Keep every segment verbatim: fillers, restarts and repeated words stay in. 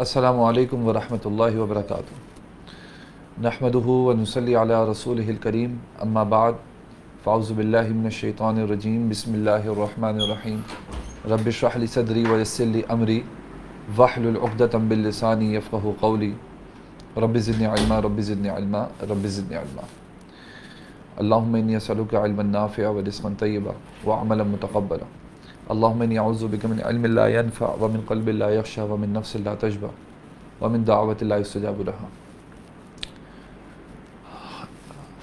अस्सलामु अलैकुम वरहमतुल्लाहि वबरकातुहू। नहमदुहू व नुसल्ली अला रसूलिहिल करीम, अम्मा बाद। फ़ाउज़ु बिल्लाहि मिनश शैतानिर रजीम, बिस्मिल्लाहिर रहमानिर रहीम। रब्बि इश्रह ली सदरी व यस्सिर ली अमरी वहलुल उक़दतम बिल लिसानी यफ़क़हू क़ौली। Rabbi ज़िदनी इल्मा, rabbi ज़िदनी इल्मा, rabbi ज़िदनी इल्मा। अल्लाहुम्मा इन्नी असअलुका इल्मन नाफ़िअ व रिज़्क़न तय्यबा व अमलन मुतक़ब्बला। अल्लाहुम्मा इन्नी अऊज़ु बिका मिन इल्मिन ला यनफ़अ व मिन क़ल्बिन ला यख़्शअ व मिन नफ़्सिन ला तशबअ व मिन दाअवतिन ला युस्तजाबु लहा।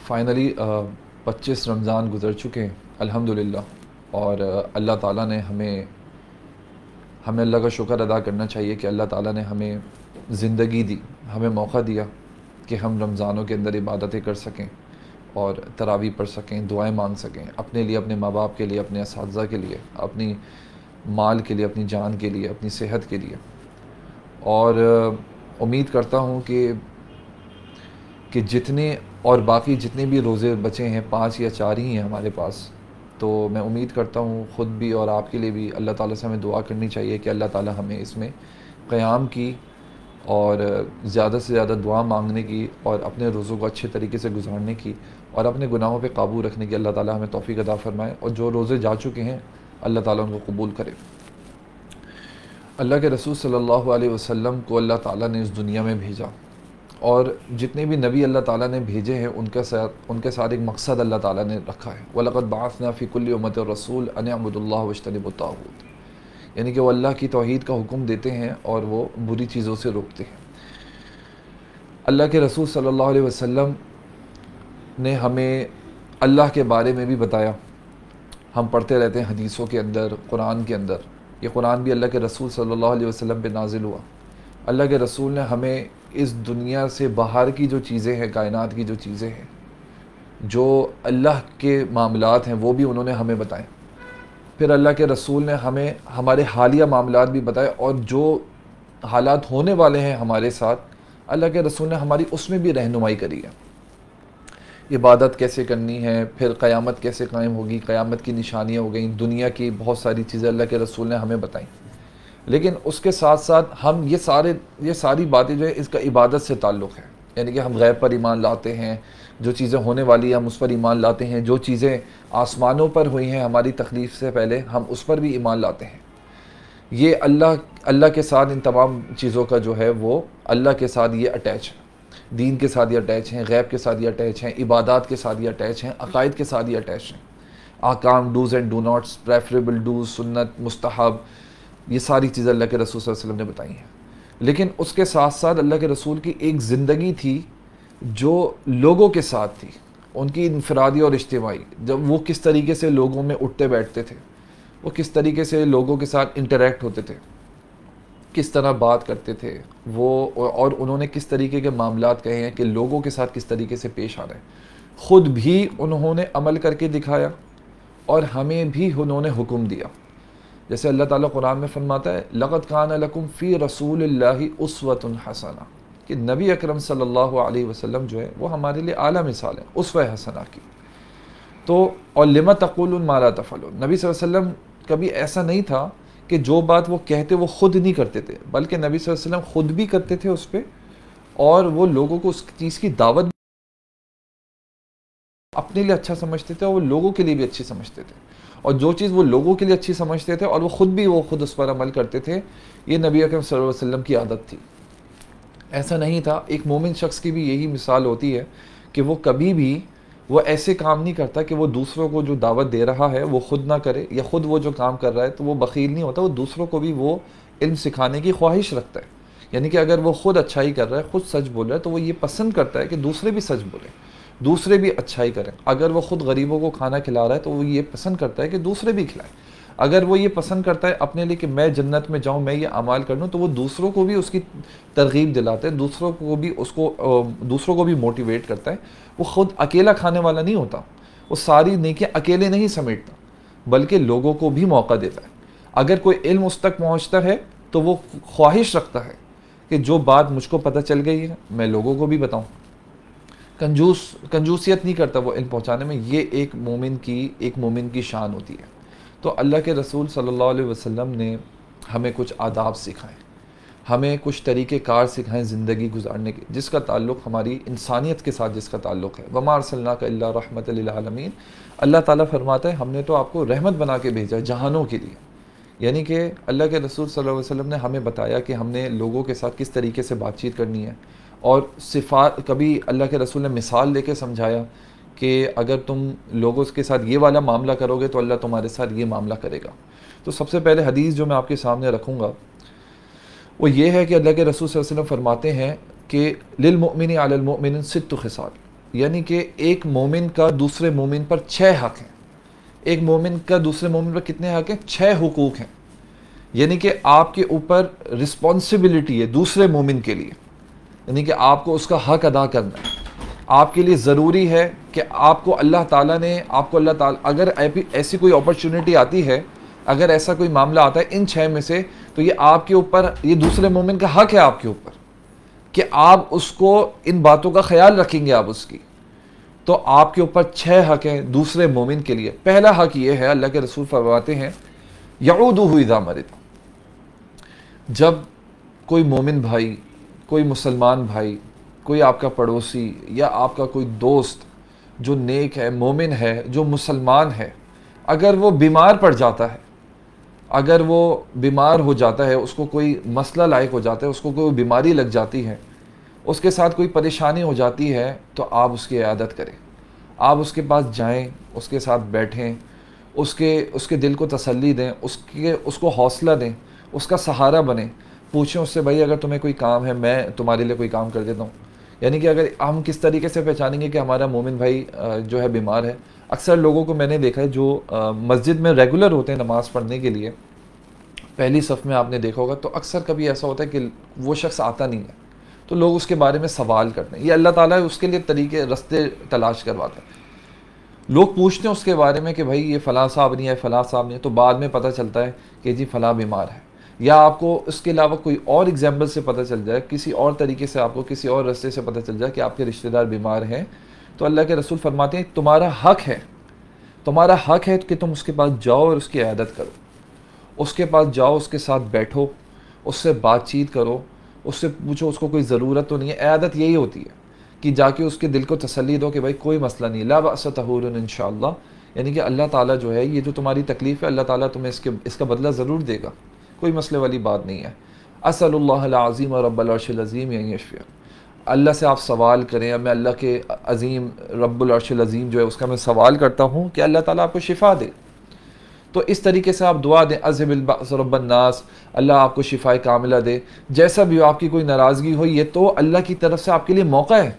फ़ाइनली पच्चीस रमज़ान गुज़र चुके हैं अल्हम्दुलिल्लाह, और अल्लाह ताला ने हमें हमें अल्लाह का शुक्र अदा करना चाहिए कि अल्लाह ताला ने हमें ज़िंदगी दी, हमें मौका दिया कि हम रमज़ानों के अंदर इबादतें कर सकें और तरावी पढ़ सकें, दुआएं मांग सकें अपने लिए, अपने माँ बाप के लिए, अपने असातिज़ा के लिए, अपनी माल के लिए, अपनी जान के लिए, अपनी सेहत के लिए। और उम्मीद करता हूँ कि कि जितने और बाकी जितने भी रोज़े बचे हैं, पाँच या चार ही हैं हमारे पास, तो मैं उम्मीद करता हूँ ख़ुद भी और आपके लिए भी अल्लाह ताला से हमें दुआ करनी चाहिए कि अल्लाह ताला हमें इसमें क़याम की और ज़्यादा से ज़्यादा दुआ मांगने की और अपने रोज़ों को अच्छे तरीके से गुजारने की और अपने गुनाहों पे काबू रखने की अल्लाह ताला हमें तौफीक अता फ़रमाए। और जो रोज़े जा चुके हैं अल्लाह ताला उनको कबूल करे। अल्लाह के रसूल सल्लल्लाहु अलैहि वसल्लम को अल्लाह ताला ने इस दुनिया में भेजा, और जितने भी नबी अल्लाह ताला ने भेजे हैं उनके साथ उनके साथ एक मकसद अल्लाह ताला ने रखा है। वलक़द बअसना फ़ी कुल्लि उम्मतिन रसूल अन अबुदुल्लाह वज्तनिबु ताग़ूत, यानी कि वो अल्लाह की तौहीद का हुक्म देते हैं और वो बुरी चीज़ों से रोकते हैं। अल्लाह के रसूल सल्लल्लाहु अलैहि वसल्लम ने हमें अल्लाह के बारे में भी बताया। हम पढ़ते रहते हैं हदीसों के अंदर, कुरान के अंदर। ये कुरान भी अल्लाह के रसूल सल्लल्लाहु अलैहि वसल्लम पे नाजिल हुआ। अल्लाह के रसूल ने हमें इस दुनिया से बाहर की जो चीज़ें हैं, कायनात की जो चीज़ें हैं, जो अल्लाह के मामलात हैं, वो भी उन्होंने हमें बताएं। फिर अल्लाह के रसूल ने हमें हमारे हालिया मामलात भी बताए, और जो हालात होने वाले हैं हमारे साथ अल्लाह के रसूल ने हमारी उसमें भी रहनुमाई करी है। इबादत कैसे करनी है, फिर क़यामत कैसे कायम होगी, क़यामत की निशानियाँ हो गई, दुनिया की बहुत सारी चीज़ें अल्लाह के रसूल ने हमें बताई। लेकिन उसके साथ साथ हम ये सारे ये सारी बातें जो है, इसका इबादत से ताल्लुक़ है, यानी कि हम गैब पर ईमान लाते हैं, जो चीज़ें होने वाली हैं हम उस पर ईमान लाते हैं, जो चीज़ें आसमानों पर हुई हैं हमारी तखलीफ़ से पहले हम उस पर भी ईमान लाते हैं। ये अल्लाह अल्लाह के साथ इन तमाम चीज़ों का जो है वो अल्लाह के साथ ये अटैच है, दीन के साथ ये अटैच हैं, गैब के साथ ये अटैच हैं, इबादत के साथ ये अटैच हैं, अकायद के साथ ये अटैच हैं। आकाम, dos and do नाट्स, preferable dos, सुन्नत, मुस्तहब, ये सारी चीज़ें अल्लाह के रसूल सल्लल्लाहु अलैहि वसल्लम ने बताई हैं। लेकिन उसके साथ साथ अल्लाह के रसूल की एक ज़िंदगी थी जो लोगों के साथ थी, उनकी इनफरादी और इज्तिमाई, जब वो किस तरीके से लोगों में उठते बैठते थे, वो किस तरीके से लोगों के साथ इंटरेक्ट होते थे, किस तरह बात करते थे वो, और उन्होंने किस तरीके के मामलात कहे हैं कि लोगों के साथ किस तरीके से पेश आना है। ख़ुद भी उन्होंने अमल करके दिखाया और हमें भी उन्होंने हुक्म दिया। जैसे अल्लाह ताला कुरान में फरमाता है, लक़द काना लकुम फ़ी रसूलिल्लाहि उस्वतुन हसना, कि नबी अकरम सल्लल्लाहु अलैहि वसल्लम जो है वो हमारे लिए आला मिसाल है उस्वा हसना की। तो और लिमा तक़ूलून मा ला तफ़अलून, नबी सल्लल्लाहु अलैहि वसल्लम कभी ऐसा नहीं था कि जो बात वो कहते वो ख़ुद नहीं करते थे, बल्कि नबी सल्लल्लाहु अलैहि वसल्लम ख़ुद भी करते थे उस पर, और वो लोगों को उस चीज़ की दावत अपने लिए अच्छा समझते थे और वो लोगों के लिए भी अच्छी समझते थे। और जो चीज़ वो लोगों के लिए अच्छी समझते थे और वो ख़ुद भी वो ख़ुद उस पर अमल करते थे, ये नबी अकरम सल्लल्लाहु अलैहि वसल्लम की आदत थी। ऐसा नहीं था, एक मोमिन शख्स की भी यही मिसाल होती है कि वो कभी भी वो ऐसे काम नहीं करता कि वो दूसरों को जो दावत दे रहा है वो ख़ुद ना करे, या ख़ुद वो जो काम कर रहा है तो वो बख़ील नहीं होता, वो दूसरों को भी वो इल्म सिखाने की ख्वाहिश रखता है। यानी कि अगर वो ख़ुद अच्छाई कर रहा है, ख़ुद सच बोल रहा है, तो वो ये पसंद करता है कि दूसरे भी सच बोलें, दूसरे भी अच्छाई करें। अगर वो ख़ुद गरीबों को खाना खिला रहा है तो वो ये पसंद करता है कि दूसरे भी खिलाएं। अगर वो ये पसंद करता है अपने लिए कि मैं जन्नत में जाऊं, मैं ये अमाल कर लूँ, तो वो दूसरों को भी उसकी तरगीब दिलाता है, दूसरों को भी उसको दूसरों को भी मोटिवेट करता है। वो ख़ुद अकेला खाने वाला नहीं होता, वो सारी नेकियां अकेले नहीं समेटता, बल्कि लोगों को भी मौका देता है। अगर कोई इल्म उस तक पहुँचता है तो वो ख्वाहिश रखता है कि जो बात मुझको पता चल गई है मैं लोगों को भी बताऊँ। कंजूस कंजूसियत नहीं करता वो इन पहुँचाने में। ये एक मोमिन की एक मोमिन की शान होती है। तो अल्लाह के रसूल सल्लल्लाहु अलैहि वसल्लम ने हमें कुछ आदाब सिखाए, हमें कुछ तरीके कार सिखाएं ज़िंदगी गुजारने के, जिसका ताल्लुक़ हमारी इंसानियत के साथ जिसका ताल्लुक़ है। वमा अरसलनाका इल्ला रहमतल लिल आलमीन। अल्लाह ताला फरमाता है हमने तो आपको रहमत बना के भेजा है जहानों के लिए। यानी कि अल्लाह के रसूल सल्लल्लाहु अलैहि वसल्लम ने हमें बताया कि हमने लोगों के साथ किस तरीके से बातचीत करनी है, और सिफात कभी अल्लाह के रसूल ने मिसाल लेके समझाया कि अगर तुम लोगों के साथ ये वाला मामला करोगे तो अल्लाह तुम्हारे साथ ये मामला करेगा। तो सबसे पहले हदीस जो मैं आपके सामने रखूँगा वो ये है कि अल्लाह के रसूल सल्लल्लाहु अलैहि वसल्लम फरमाते हैं कि लिल मोमिनी अलल मोमिन सित्तु खिसाल, यानी कि एक मोमिन का दूसरे मोमिन पर छः हक़ हैं। एक मोमिन का दूसरे मोमिन पर कितने हक़ हैं? छः हुकूक़ हैं। यानी कि आपके ऊपर रिस्पॉन्सिबिलिटी है दूसरे मोमिन के लिए, यानी कि आपको उसका हक़ अदा करना है। आपके लिए ज़रूरी है कि आपको अल्लाह ताला ने आपको अल्लाह ताला अगर ऐसी कोई अपॉर्चुनिटी आती है, अगर ऐसा कोई मामला आता है इन छः में से, तो ये आपके ऊपर, ये दूसरे मोमिन का हक़ है आपके ऊपर कि आप उसको इन बातों का ख्याल रखेंगे आप उसकी। तो आपके ऊपर छः हक़ हैं दूसरे मोमिन के लिए। पहला हक़ ये है, अल्लाह के रसूल फरमाते हैं यऊदुहु इज़ा मरिदा, जब कोई मोमिन भाई, कोई मुसलमान भाई, कोई आपका पड़ोसी या आपका कोई दोस्त जो नेक है, मोमिन है, जो मुसलमान है, अगर वो बीमार पड़ जाता है, अगर वो बीमार हो जाता है, उसको कोई मसला लायक हो जाता है, उसको कोई बीमारी लग जाती है, उसके साथ कोई परेशानी हो जाती है, तो आप उसकी इयादत करें, आप उसके पास जाएं, उसके साथ बैठें, उसके उसके दिल को तसल्ली दें, उसके उसको हौसला दें, उसका सहारा बने। पूछें उससे, भाई अगर तुम्हें कोई काम है मैं तुम्हारे लिए कोई काम कर देता हूँ। यानी कि अगर हम किस तरीके से पहचानेंगे कि हमारा मोमिन भाई जो है बीमार है, अक्सर लोगों को मैंने देखा है जो मस्जिद में रेगुलर होते हैं नमाज़ पढ़ने के लिए, पहली सफ़ में आपने देखा होगा, तो अक्सर कभी ऐसा होता है कि वो शख्स आता नहीं है, तो लोग उसके बारे में सवाल करते हैं। ये अल्लाह ताला उसके लिए तरीके रस्ते तलाश करवाता है। लोग पूछते हैं उसके बारे में कि भाई ये फ़लाँ साहब नहीं है, फ़लाँ साहब नहीं है, तो बाद में पता चलता है कि जी फ़लाँ बीमार है। या आपको उसके अलावा कोई और एग्जाम्पल से पता चल जाए, किसी और तरीके से आपको किसी और रास्ते से पता चल जाए कि आपके रिश्तेदार बीमार हैं, तो अल्लाह के रसूल फरमाते हैं तुम्हारा हक़ है, तुम्हारा हक़ है कि तुम उसके पास जाओ और उसकी इयादत करो। उसके पास जाओ, उसके साथ बैठो, उससे बातचीत करो, उससे पूछो उसको कोई ज़रूरत तो नहीं है। इयादत यही होती है कि जाके उसके दिल को तसल्ली दो कि भाई कोई मसला नहीं, ला बअस तहूरुन इंशाअल्लाह, यानी कि अल्लाह ताला जो है, ये जो तुम्हारी तकलीफ़ है अल्लाह ताला तुम्हें इसके इसका बदला ज़रूर देगा, कोई मसले वाली बात नहीं है। अस्सलुल्लाहुल अज़ीम रब्बल अर्शिल अज़ीम या यशफिया, अल्लाह से आप सवाल करें, मैं अल्लाह के अज़ीम रब्बुल अर्शिल अज़ीम जो है उसका मैं सवाल करता हूँ कि अल्लाह ताला आपको शिफ़ा दे। तो इस तरीके से आप दुआ दें, अज़हिबिल बअस रब्बन नास, अल्लाह आपको शिफ़ाए कामिला दे। जैसा भी हो, आपकी कोई नाराज़गी हो, ये तो अल्लाह की तरफ से आपके लिए मौका है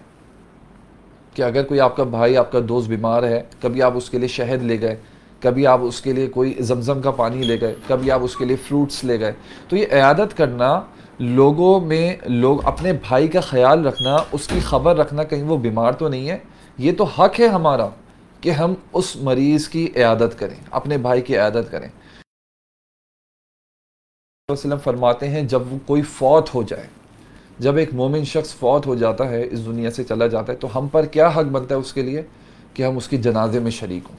कि अगर कोई आपका भाई, आपका दोस्त बीमार है, कभी आप उसके लिए शहद ले गए, कभी आप उसके लिए कोई जमज़म का पानी ले गए, कभी आप उसके लिए फ़्रूट्स ले गए, तो ये इयादत करना, लोगों में लोग अपने भाई का ख़याल रखना, उसकी ख़बर रखना कहीं वो बीमार तो नहीं है, ये तो हक़ है हमारा कि हम उस मरीज़ की इयादत करें, अपने भाई की इयादत करें। वसल्लम फरमाते हैं जब वो कोई फ़ौत हो जाए, जब एक मोमिन शख्स फ़ौत हो जाता है, इस दुनिया से चला जाता है, तो हम पर क्या हक़ बनता है उसके लिए कि हम उसकी जनाजे में शरीक हों,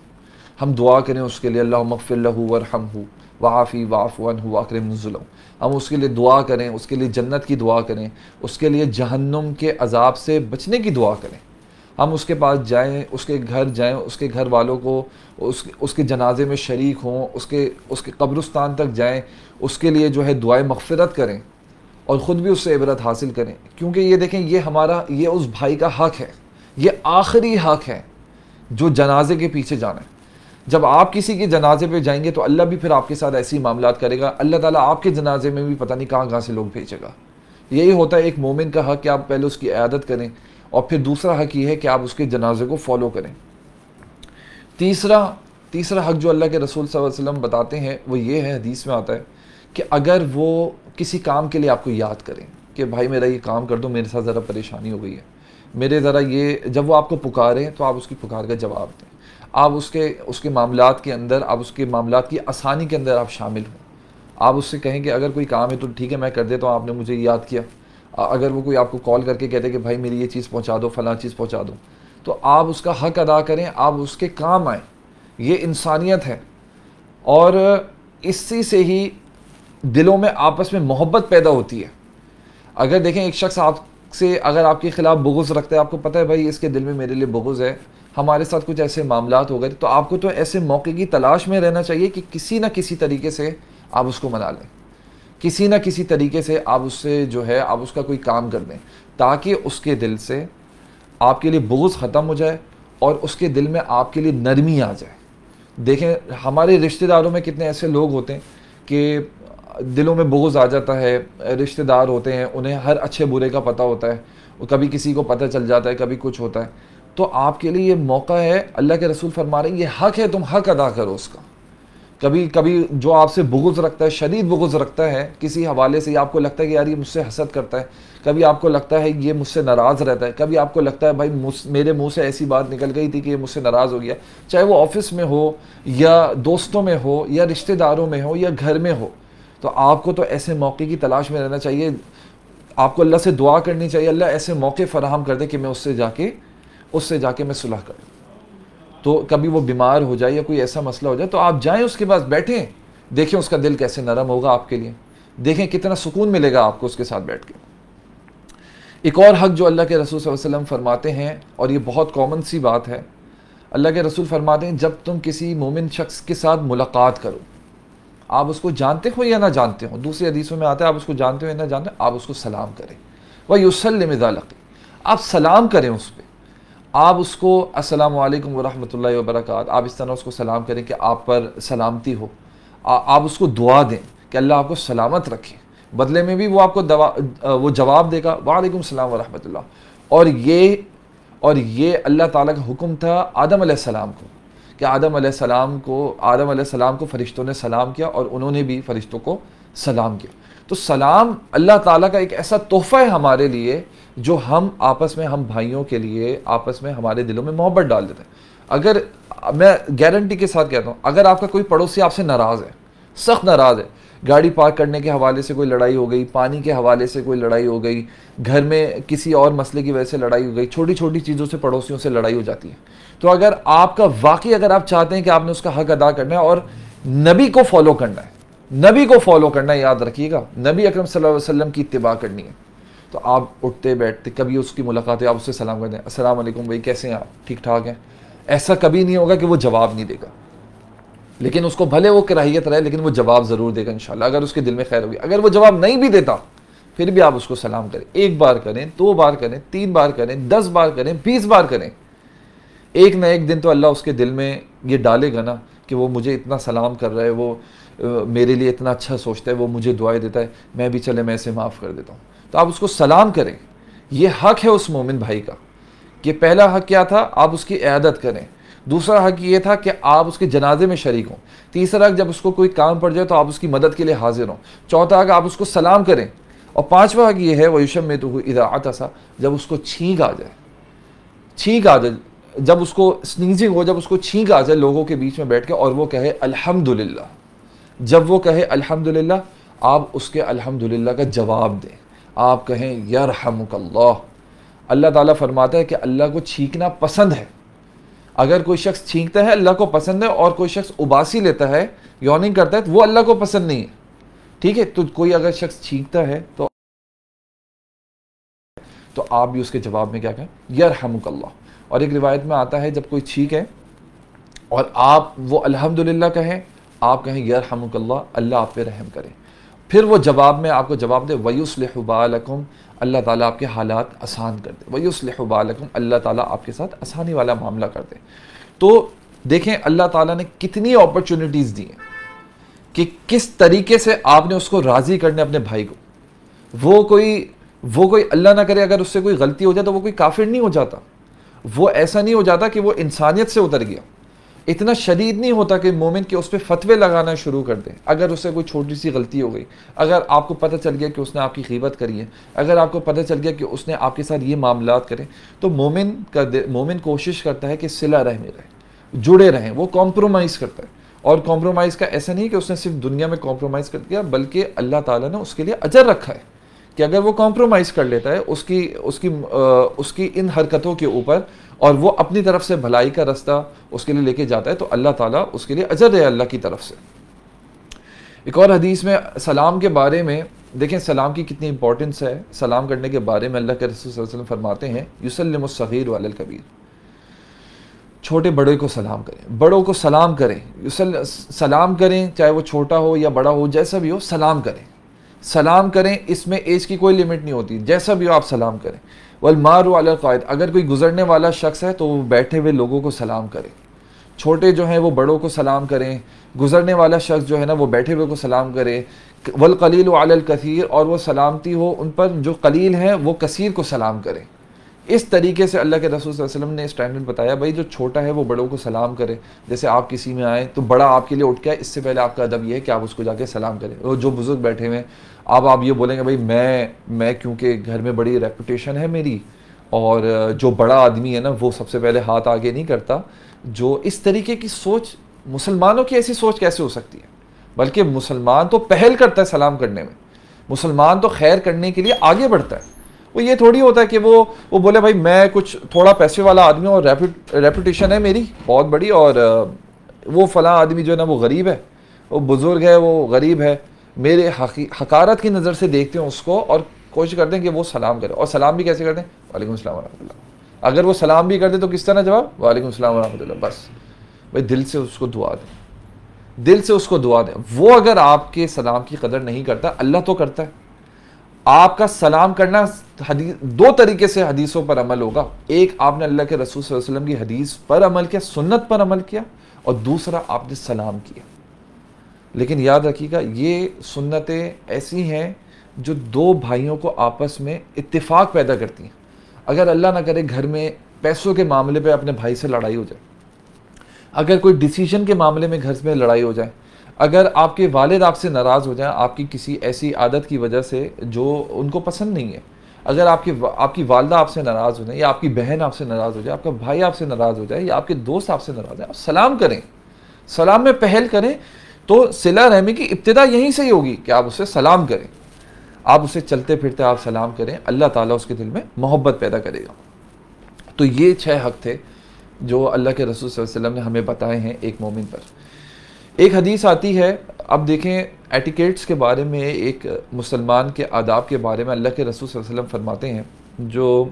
हम दुआ करें उसके लिए, अल्लाहुम्मा ग़फ़िर लहू वरहमहू वाफ़ी वाफ़ु अन्हु वअकरिम नुज़ुलहू, हम उसके लिए दुआ करें, उसके लिए जन्नत की दुआ करें, उसके लिए जहन्नुम के अज़ाब से बचने की दुआ करें। हम उसके पास जाएं, उसके घर जाएं, उसके घर वालों को उस, उसके जनाजे में शरीक हों, उसके उसके कब्रिस्तान तक जाएं, उसके लिए जो है दुआए मग़फ़िरत करें और ख़ुद भी उससे इबरत हासिल करें। क्योंकि ये देखें, ये हमारा, ये उस भाई का हक़ है, ये आखिरी हक़ है जो जनाजे के पीछे जाना है। जब आप किसी के जनाजे पे जाएंगे तो अल्लाह भी फिर आपके साथ ऐसी मामलात करेगा, अल्लाह ताला आपके जनाजे में भी पता नहीं कहाँ कहाँ से लोग भेजेगा। यही होता है एक मोमिन का हक़ कि आप पहले उसकी इयादत करें, और फिर दूसरा हक़ ये है कि आप उसके जनाजे को फॉलो करें। तीसरा तीसरा हक़ जो अल्लाह के रसूल सल्लल्लाहु अलैहि वसल्लम बताते हैं वो ये है, हदीस में आता है कि अगर वो किसी काम के लिए आपको याद करें कि भाई मेरा ये काम कर दो, मेरे साथ ज़रा परेशानी हो गई है, मेरे ज़रा ये, जब वो आपको पुकारें तो आप उसकी पुकार का जवाब दें, आप उसके उसके मामलात के अंदर, आप उसके मामलात की आसानी के अंदर आप शामिल हों। आप उससे कहें कि अगर कोई काम है तो ठीक है मैं कर देता हूँ, आपने मुझे याद किया। अगर वो कोई आपको कॉल करके कहते कि भाई मेरी ये चीज़ पहुँचा दो, फ़लाँ चीज़ पहुँचा दो, तो आप उसका हक़ अदा करें, आप उसके काम आएँ, ये इंसानियत है। और इसी से ही दिलों में आपस में मोहब्बत पैदा होती है। अगर देखें एक शख्स आपसे अगर आपके ख़िलाफ़ बुग़्ज़ रखता है, आपको पता है भाई इसके दिल में मेरे लिए बुग़्ज़ है, हमारे साथ कुछ ऐसे मामलात हो गए, तो आपको तो ऐसे मौके की तलाश में रहना चाहिए कि किसी ना किसी तरीके से आप उसको मना लें, किसी ना किसी तरीके से आप उससे जो है आप उसका कोई काम कर दें ताकि उसके दिल से आपके लिए बुग़्ज़ ख़त्म हो जाए और उसके दिल में आपके लिए नरमी आ जाए। देखें हमारे रिश्तेदारों में कितने ऐसे लोग होते हैं कि दिलों में बुग़्ज़ आ जाता है, रिश्तेदार होते हैं उन्हें हर अच्छे बुरे का पता होता है, कभी किसी को पता चल जाता है, कभी कुछ होता है। तो आपके लिए ये मौका है, अल्लाह के रसूल फरमा रहे हैं ये हक़ है, तुम हक़ अदा करो उसका। कभी कभी जो आपसे बुग़्ज़ रखता है, शदीद बुग़्ज़ रखता है किसी हवाले से, आपको लगता है कि यार ये मुझसे हसद करता है, कभी आपको लगता है ये मुझसे नाराज़ रहता है, कभी आपको लगता है भाई मेरे मुंह से ऐसी बात निकल गई थी कि ये मुझसे नाराज़ हो गया, चाहे वो ऑफिस में हो या दोस्तों में हो या रिश्तेदारों में हो या घर में हो। तो आपको तो ऐसे मौके की तलाश में रहना चाहिए, आपको अल्लाह से दुआ करनी चाहिए अल्लाह ऐसे मौके फ़राहम कर दे कि मैं उससे जाके उससे जाके मैं सुलह कर दूँ। तो कभी वो बीमार हो जाए या कोई ऐसा मसला हो जाए तो आप जाएं उसके पास, बैठें, देखें उसका दिल कैसे नरम होगा आपके लिए, देखें कितना सुकून मिलेगा आपको उसके साथ बैठ के। एक और हक़ जो अल्लाह के रसूल सल्लल्लाहु अलैहि वसल्लम फरमाते हैं, और ये बहुत कॉमन सी बात है, अल्लाह के रसूल फरमाते हैं जब तुम किसी मोमिन शख्स के साथ मुलाकात करो, आप उसको जानते हो या ना जानते हो, दूसरी हदीसों में आता है आप उसको जानते हो या ना जानते हो, आप उसको सलाम करें, व युसल्लिम इज़ा लक़ी, आप सलाम करें उस पर, आप उसको अस्सलामु अलैकुम वरहमतुल्लाहि वबरकात, आप इस तरह उसको सलाम करें कि आप पर सलामती हो, आ, आप उसको दुआ दें कि अल्लाह आपको सलामत रखे, बदले में भी वो आपको दवा वो जवाब देगा वालेकुम सलाम वरहमतुल्लाह। और ये और ये अल्लाह ताला का हुक्म था आदम अलैहिस्सलाम को, कि आदम अलैहिस्सलाम को आदम अलैहिस्सलाम को फ़रिश्तों ने सलाम किया और उन्होंने भी फ़रिश्तों को सलाम किया। तो सलाम अल्लाह ताला का एक ऐसा तोहफ़ा है हमारे लिए जो हम आपस में, हम भाइयों के लिए आपस में हमारे दिलों में मोहब्बत डाल देते हैं। अगर मैं गारंटी के साथ कहता हूँ, अगर आपका कोई पड़ोसी आपसे नाराज़ है, सख्त नाराज़ है, गाड़ी पार्क करने के हवाले से कोई लड़ाई हो गई, पानी के हवाले से कोई लड़ाई हो गई, घर में किसी और मसले की वजह से लड़ाई हो गई, छोटी छोटी चीज़ों से पड़ोसियों से लड़ाई हो जाती है, तो अगर आपका वाकई अगर आप चाहते हैं कि आपने उसका हक़ अदा करना है और नबी को फॉलो करना है, नबी को फॉलो करना है, याद रखिएगा नबी अकरम सल्लल्लाहु अलैहि वसल्लम की इत्तिबा करनी है, तो आप उठते बैठते कभी उसकी मुलाकात है आप उससे सलाम कर दें, अस्सलाम वालेकुम भाई कैसे हैं आप, ठीक ठाक हैं। ऐसा कभी नहीं होगा कि वो जवाब नहीं देगा, लेकिन उसको भले वो कराहियत रहे लेकिन वो जवाब ज़रूर देगा इंशाल्लाह, अगर उसके दिल में खैर होगी। अगर वो जवाब नहीं भी देता फिर भी आप उसको सलाम करें, एक बार करें, दो बार करें, तीन बार करें, दस बार करें, बीस बार करें, एक ना एक दिन तो अल्लाह उसके दिल में ये डालेगा ना कि वो मुझे इतना सलाम कर रहा है, वो मेरे लिए इतना अच्छा सोचता है, वो मुझे दुआएं देता है, मैं भी चले मैं इसे माफ़ कर देता हूँ। तो आप उसको सलाम करें, ये हक़ है उस मोमिन भाई का। कि पहला हक़ क्या था, आप उसकी इयादत करें, दूसरा हक़ ये था कि आप उसके जनाजे में शरीक हों, तीसरा हक़ जब उसको कोई काम पड़ जाए तो आप उसकी मदद के लिए हाजिर हों, चौथा हक़ आप उसको सलाम करें, और पाँचवा हक़ ये है व युशम्मितुहु इज़ा अतसा, जब उसको छींक आ जाए, छींक आ जाए, जब उसको स्नीजिंग हो, जब उसको छींक आ जाए लोगों के बीच में बैठ के और वो कहे अल्हम्दुलिल्लाह, जब वो कहे अल्हम्दुलिल्लाह आप उसके अल्हम्दुलिल्लाह का जवाब दें, आप कहें यरहमुकल्लाह। अल्लाह ताला फरमाता है कि अल्लाह को छींकना पसंद है, अगर कोई शख्स छींकता है अल्लाह को पसंद है, और कोई शख्स उबासी लेता है यॉनिंग करता है तो वो अल्लाह को पसंद नहीं है, ठीक है। तो कोई अगर शख्स छींकता है तो तो आप भी उसके जवाब में क्या कहें यरहमुकल्लाह। और एक रिवायत में आता है जब कोई छींके और आप वो अल्हम्दुलिल्लाह कहें, आप कहें यरहमुकल्लाह, अल्लाह आप पे रहम करें, फिर वो जवाब में आपको जवाब दे वयुस्लिहु बालकुम, अल्लाह ताला आपके हालात आसान कर दे, वयुस्लिहु बालकुम, अल्लाह ताला आपके साथ आसानी वाला मामला कर दे। तो देखें अल्लाह ताला ने कितनी अपॉर्चुनिटीज़ दी हैं कि किस तरीके से आपने उसको राज़ी करने अपने भाई को। वो कोई वो कोई अल्लाह ना करे अगर उससे कोई गलती हो जाए तो वो कोई काफिर नहीं हो जाता, वो ऐसा नहीं हो जाता कि वो इंसानियत से उतर गया, इतना शदीद नहीं होता कि मोमिन के उस पर फतवे लगाना शुरू कर दें। अगर उससे कोई छोटी सी गलती हो गई, अगर आपको पता चल गया कि उसने आपकी ग़ीबत करी है, अगर आपको पता चल गया कि उसने आपके साथ ये मामलात करें, तो मोमिन का मोमिन कोशिश करता है कि सिला रहमी रहे, जुड़े रहें, वो कॉम्प्रोमाइज़ करता है। और कॉम्प्रोमाइज़ का ऐसा नहीं कि उसने सिर्फ दुनिया में कॉम्प्रोमाइज़ कर दिया, बल्कि अल्लाह ताला ने उसके लिए अजर रखा है कि अगर वो कॉम्प्रोमाइज़ कर लेता है उसकी उसकी आ, उसकी इन हरकतों के ऊपर, और वो अपनी तरफ से भलाई का रास्ता उसके लिए लेके जाता है, तो अल्लाह ताला उसके लिए अजर है अल्लाह की तरफ से। एक और हदीस में सलाम के बारे में देखें सलाम की कितनी इंपॉर्टेंस है। सलाम करने के बारे में अल्लाह के रसूल सल्लल्लाहु अलैहि वसल्लम फरमाते हैं युसल्लिमुस्सगीर वालल कबीर, छोटे बड़े को सलाम करें, बड़ों को सलाम करें, युसल सलाम करें, चाहे वो छोटा हो या बड़ा हो, जैसा भी हो सलाम करें। सलाम करें इसमें एज की कोई लिमिट नहीं होती, जैसा भी हो आप सलाम करें। वलमारू अलल कायद, अगर कोई गुजरने वाला शख्स है तो वो बैठे हुए लोगों को सलाम करें, छोटे जो हैं वो बड़ों को सलाम करें, गुजरने वाला शख्स जो है ना वो बैठे हुए को सलाम करे। वल कलील अलल कसीर, और वो सलामती हो उन पर जो कलील हैं, वो कसीर को सलाम करें। इस तरीके से अल्लाह के रसूल सल्लल्लाहु अलैहि वसल्लम ने स्टैंडर्ड बताया, भाई जो छोटा है वो बड़ों को सलाम करे। जैसे आप किसी में आए तो बड़ा आपके लिए उठ के आए, इससे पहले आपका अदब ये है कि आप उसको जाके सलाम करें। और जो बुज़ुर्ग बैठे हुए हैं अब आप ये बोलेंगे भाई मैं मैं क्योंकि घर में बड़ी रेपूटेशन है मेरी, और जो बड़ा आदमी है ना वो सबसे पहले हाथ आगे नहीं करता। जो इस तरीके की सोच, मुसलमानों की ऐसी सोच कैसे हो सकती है? बल्कि मुसलमान तो पहल करता है सलाम करने में, मुसलमान तो खैर करने के लिए आगे बढ़ता है। वो ये थोड़ी होता है कि वो वो बोले भाई मैं कुछ थोड़ा पैसे वाला आदमी हूँ और रेपूटेशन है मेरी बहुत बड़ी, और वो फलां आदमी जो है ना वो गरीब है, वो बुज़ुर्ग है, वो गरीब है, मेरे हकारत की नज़र से देखते हैं उसको और कोशिश करते हैं कि वो सलाम करे। और सलाम भी कैसे करते हैं? वालेकुम सलाम व रहमतुल्लाह। अगर वो सलाम भी कर दे तो किस तरह जवाब? वालेकुम सलाम व रहमतुल्लाह। बस भाई दिल से उसको दुआ दें, दिल से उसको दुआ दें। वो अगर आपके सलाम की कदर नहीं करता, अल्लाह तो करता है। आपका सलाम करना हदीस दो तरीके से हदीसों पर अमल होगा। एक, आपने अल्लाह के रसूल सल्लल्लाहु अलैहि वसल्लम की हदीस पर अमल किया, सुन्नत पर अमल किया, और दूसरा आपने सलाम किया। लेकिन याद रखिएगा ये सुन्नतें ऐसी हैं जो दो भाइयों को आपस में इत्तिफाक पैदा करती हैं। अगर अल्लाह ना करे घर में पैसों के मामले पे अपने भाई से लड़ाई हो जाए, अगर कोई डिसीजन के मामले में घर में लड़ाई हो जाए, अगर आपके वालिद आपसे नाराज़ हो जाए आपकी किसी ऐसी आदत की वजह से जो उनको पसंद नहीं है, अगर आपके आपकी वालदा आपसे नाराज़ हो जाए, या आपकी बहन आपसे नाराज़ हो जाए, आपका भाई आपसे नाराज़ हो जाए, या आपके दोस्त आपसे नाराज़ है, आप सलाम करें, सलाम में पहल करें। तो सिला रहमी की इब्तिदा यहीं से ही होगी कि आप उससे सलाम करें, आप उसे चलते फिरते आप सलाम करें, अल्लाह ताला उसके दिल में मोहब्बत पैदा करेगा। तो ये छह हक थे जो अल्लाह के रसूल सल्लल्लाहु अलैहि वसल्लम ने हमें बताए हैं एक मोमिन पर। एक हदीस आती है, अब देखें एटिकेट्स के बारे में, एक मुसलमान के आदाब के बारे में अल्लाह के रसूल सल्लल्लाहु अलैहि वसल्लम फरमाते हैं। जो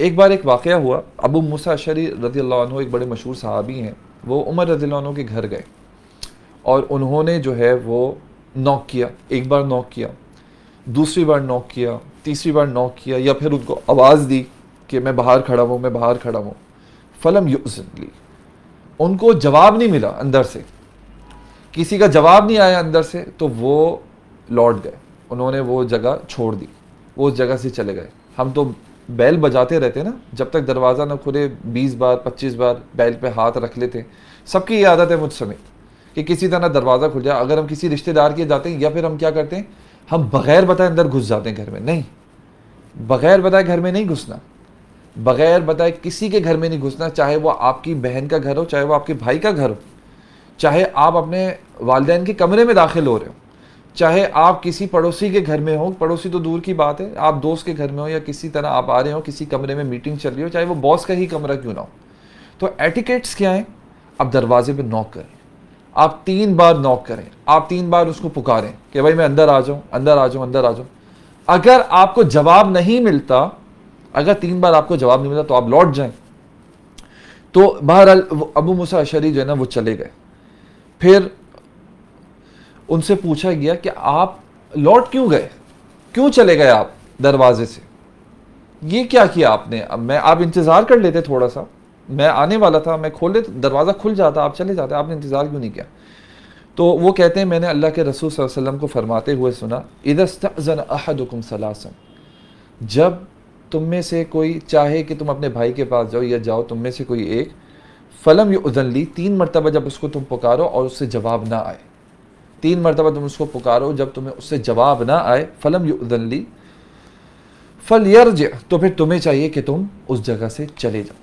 एक बार एक वाक़या हुआ, अबू मूसा अशअरी रज़ियल्लाहु अन्हु एक बड़े मशहूर सहाबी हैं, वो उमर रज़ियल्लाहु अन्हु के घर गए और उन्होंने जो है वो नॉक किया, एक बार नॉक किया, दूसरी बार नॉक किया, तीसरी बार नॉक किया, या फिर उनको आवाज़ दी कि मैं बाहर खड़ा हूँ, मैं बाहर खड़ा हूँ। फलम युज़न ली, उनको जवाब नहीं मिला, अंदर से किसी का जवाब नहीं आया अंदर से, तो वो लौट गए, उन्होंने वो जगह छोड़ दी, वो उस जगह से चले गए। हम तो बैल बजाते रहते ना, जब तक दरवाज़ा ना खुले बीस बार पच्चीस बार बैल पे हाथ रख लेते। सबकी ये आदत है मुझ समेत कि किसी तरह दरवाज़ा खुल जाए। अगर हम किसी रिश्तेदार के जाते हैं या फिर हम क्या करते हैं, हम बग़ैर बताए अंदर घुस जाते हैं घर में। नहीं, बग़ैर बताए घर में नहीं घुसना, बग़ैर बताए किसी के घर में नहीं घुसना, चाहे वो आपकी बहन का घर हो, चाहे वो आपके भाई का घर हो, चाहे आप अपने वालिदैन के कमरे में दाखिल हो रहे हो, चाहे आप किसी पड़ोसी के घर में हो, पड़ोसी तो दूर की बात है, आप दोस्त के घर में हो या किसी तरह आप आ रहे हो, किसी कमरे में मीटिंग चल रही हो, चाहे वो बॉस का ही कमरा क्यों ना हो। तो एटिकेट्स क्या हैं? आप दरवाजे पर नॉक करें, आप तीन बार नॉक करें, आप तीन बार उसको पुकारें कि भाई मैं अंदर आ जाऊं, अंदर आ जाऊं, अंदर आ जाऊं। अगर आपको जवाब नहीं मिलता, अगर तीन बार आपको जवाब नहीं मिलता तो आप लौट जाएं। तो बहरहाल अबू मूसा अशअरी जो है ना वो चले गए। फिर उनसे पूछा गया कि आप लौट क्यों गए, क्यों चले गए आप दरवाजे से, ये क्या किया आपने? मैं आप इंतज़ार कर लेते, थोड़ा सा मैं आने वाला था, मैं खोल देता, दरवाज़ा खुल जाता, आप चले जाते, आपने इंतज़ार क्यों नहीं किया? तो वो कहते हैं मैंने अल्लाह के रसूल सल्लल्लाहु अलैहि वसल्लम को फरमाते हुए सुना, इदस्तअज़न अहदुकुम सलासन, जब तुम में से कोई चाहे कि तुम अपने भाई के पास जाओ या जाओ तुम में से कोई एक, फलम युअज़न ली, तीन मरतबा जब उसको तुम पुकारो और उससे जवाब ना आए, तीन मरतबा तुम उसको पुकारो जब तुम्हें उससे जवाब ना आए, फलम युअज़न ली फलयरज, तो फिर तुम्हें चाहिए कि तुम उस जगह से चले जाओ,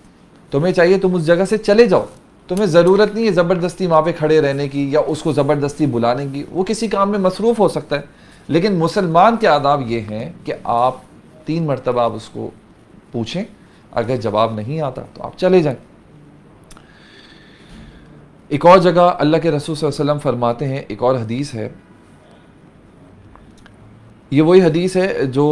तुम्हें चाहिए तुम उस जगह से चले जाओ। तुम्हें ज़रूरत नहीं है ज़बरदस्ती वहाँ पे खड़े रहने की या उसको ज़बरदस्ती बुलाने की, वो किसी काम में मसरूफ़ हो सकता है। लेकिन मुसलमान के आदाब ये हैं कि आप तीन मरतबा आप उसको पूछें, अगर जवाब नहीं आता तो आप चले जाएं। एक और जगह अल्लाह के रसूल सल्लल्लाहु अलैहि वसल्लम फरमाते हैं, एक और हदीस है, ये वही हदीस है जो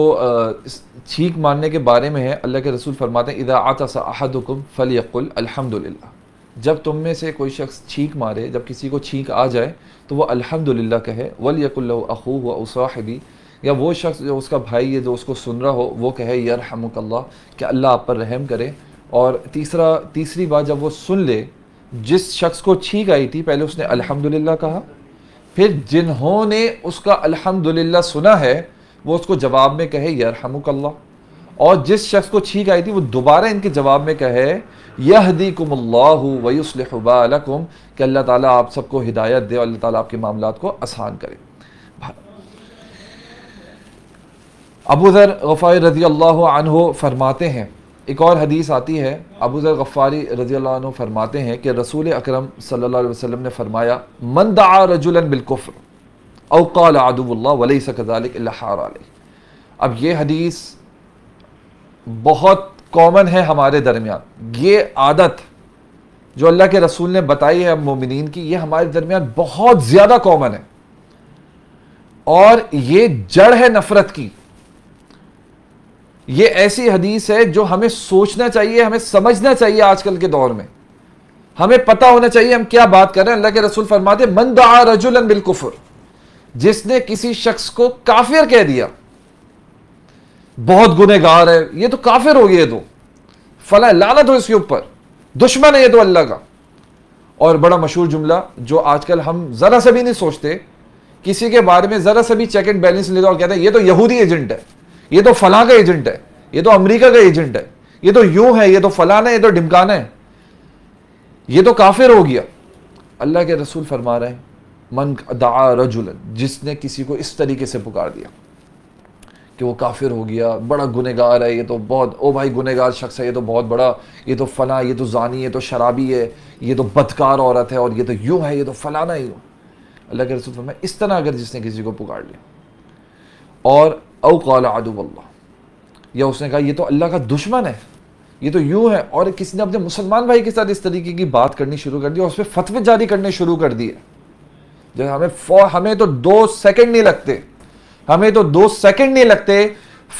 छींक मारने के बारे में है। अल्लाह के रसूल फरमाते हैं इदा आतसा अहदुकुम फलयकुल अल्हम्दुलिल्लाह। जब तुम में से कोई शख्स छींक मारे, जब किसी को छींक आ जाए तो वह अल्हम्दुलिल्लाह कहे। वलयकुल लहू अखूहु व साहिबी, या वो शख्स जो उसका भाई है जो उसको सुन रहा हो वो कहे यरहमुकल्लाह, कि अल्लाह आप पर रहम करे। और तीसरा तीसरी बात, जब वो सुन ले, जिस शख्स को छींक आई थी पहले उसने अल्हम्दुलिल्लाह कहा, फिर जिन्होंने उसका अल्हम्दुलिल्लाह सुना है वो उसको जवाब में कहे यरहमुकल्लाह, और जिस शख्स को छींक आई थी वो दोबारा इनके जवाब में कहे यहदीकुमुल्लाहु व युस्लिहु बालकुम, कि अल्लाह ताला आप सबको हिदायत दे और अल्लाह ताला आपके मामलात को आसान करे। अबू ज़र गफ़ारी रज़ियल्लाहु अन्हु फरमाते हैं, एक और हदीस आती है, अबू ज़र गफ़ारी रज़ियल्लाहु अन्हु फरमाते हैं कि रसूल अकरम सल्लल्लाहु अलैहि वसल्लम ने फरमाया मन दआ रजुलन बिलकुफ्र औ क़ाल अदुव्वुल्लाह वलैसा कज़ालिक इल्ला हार अलैह। अब ये हदीस बहुत कॉमन है हमारे दरमियान। ये आदत जो अल्लाह के रसूल ने बताई है मोमिनीन की, ये हमारे दरमियान बहुत ज़्यादा कॉमन है और ये जड़ है नफ़रत की। ये ऐसी हदीस है जो हमें सोचना चाहिए, हमें समझना चाहिए। आजकल के दौर में हमें पता होना चाहिए हम क्या बात कर रहे हैं। अल्लाह के रसूल फरमाते मन दआ रजुलन बिल कुफ्र, जिसने किसी शख्स को काफिर कह दिया, बहुत गुनहगार है ये तो, काफिर हो गया तो, फला लानत हो इसके ऊपर, दुश्मन है ये तो अल्लाह का। और बड़ा मशहूर जुमला जो आजकल हम जरा सा भी नहीं सोचते, किसी के बारे में जरा सा भी चेक एंड बैलेंस ले लो और कहते हैं ये तो यहूदी एजेंट है, ये तो फलां का एजेंट है, ये तो अमेरिका का एजेंट है, ये तो यूं है, ये तो फलाना है, ये तो ढिमकाना है, ये तो काफिर हो गया। अल्लाह के रसूल फरमा रहे हैं मन दआ रजुलन, जिसने किसी को इस तरीके से पुकार दिया कि वो काफिर हो गया, बड़ा गुनहगार है ये तो, बहुत ओ भाई गुनहगार शख्स है ये तो, बहुत बड़ा, ये तो फलां, ये तो जानी, ये तो शराबी है, ये तो बदकार औरत है, और ये तो यूं है, ये तो फलाना है। अल्लाह के रसूल फरमाए इस तरह अगर जिसने किसी को पुकार लिया और औ क़ाला अदुव्वुल्लाह, या उसने कहा ये तो अल्लाह का दुश्मन है, ये तो यूं है, और किसी ने अपने मुसलमान भाई के साथ इस तरीके की बात करनी शुरू कर दी और उस पर फतवे जारी करने शुरू कर दिए। जब हमें हमें तो दो सेकंड नहीं लगते हमें तो दो सेकंड नहीं लगते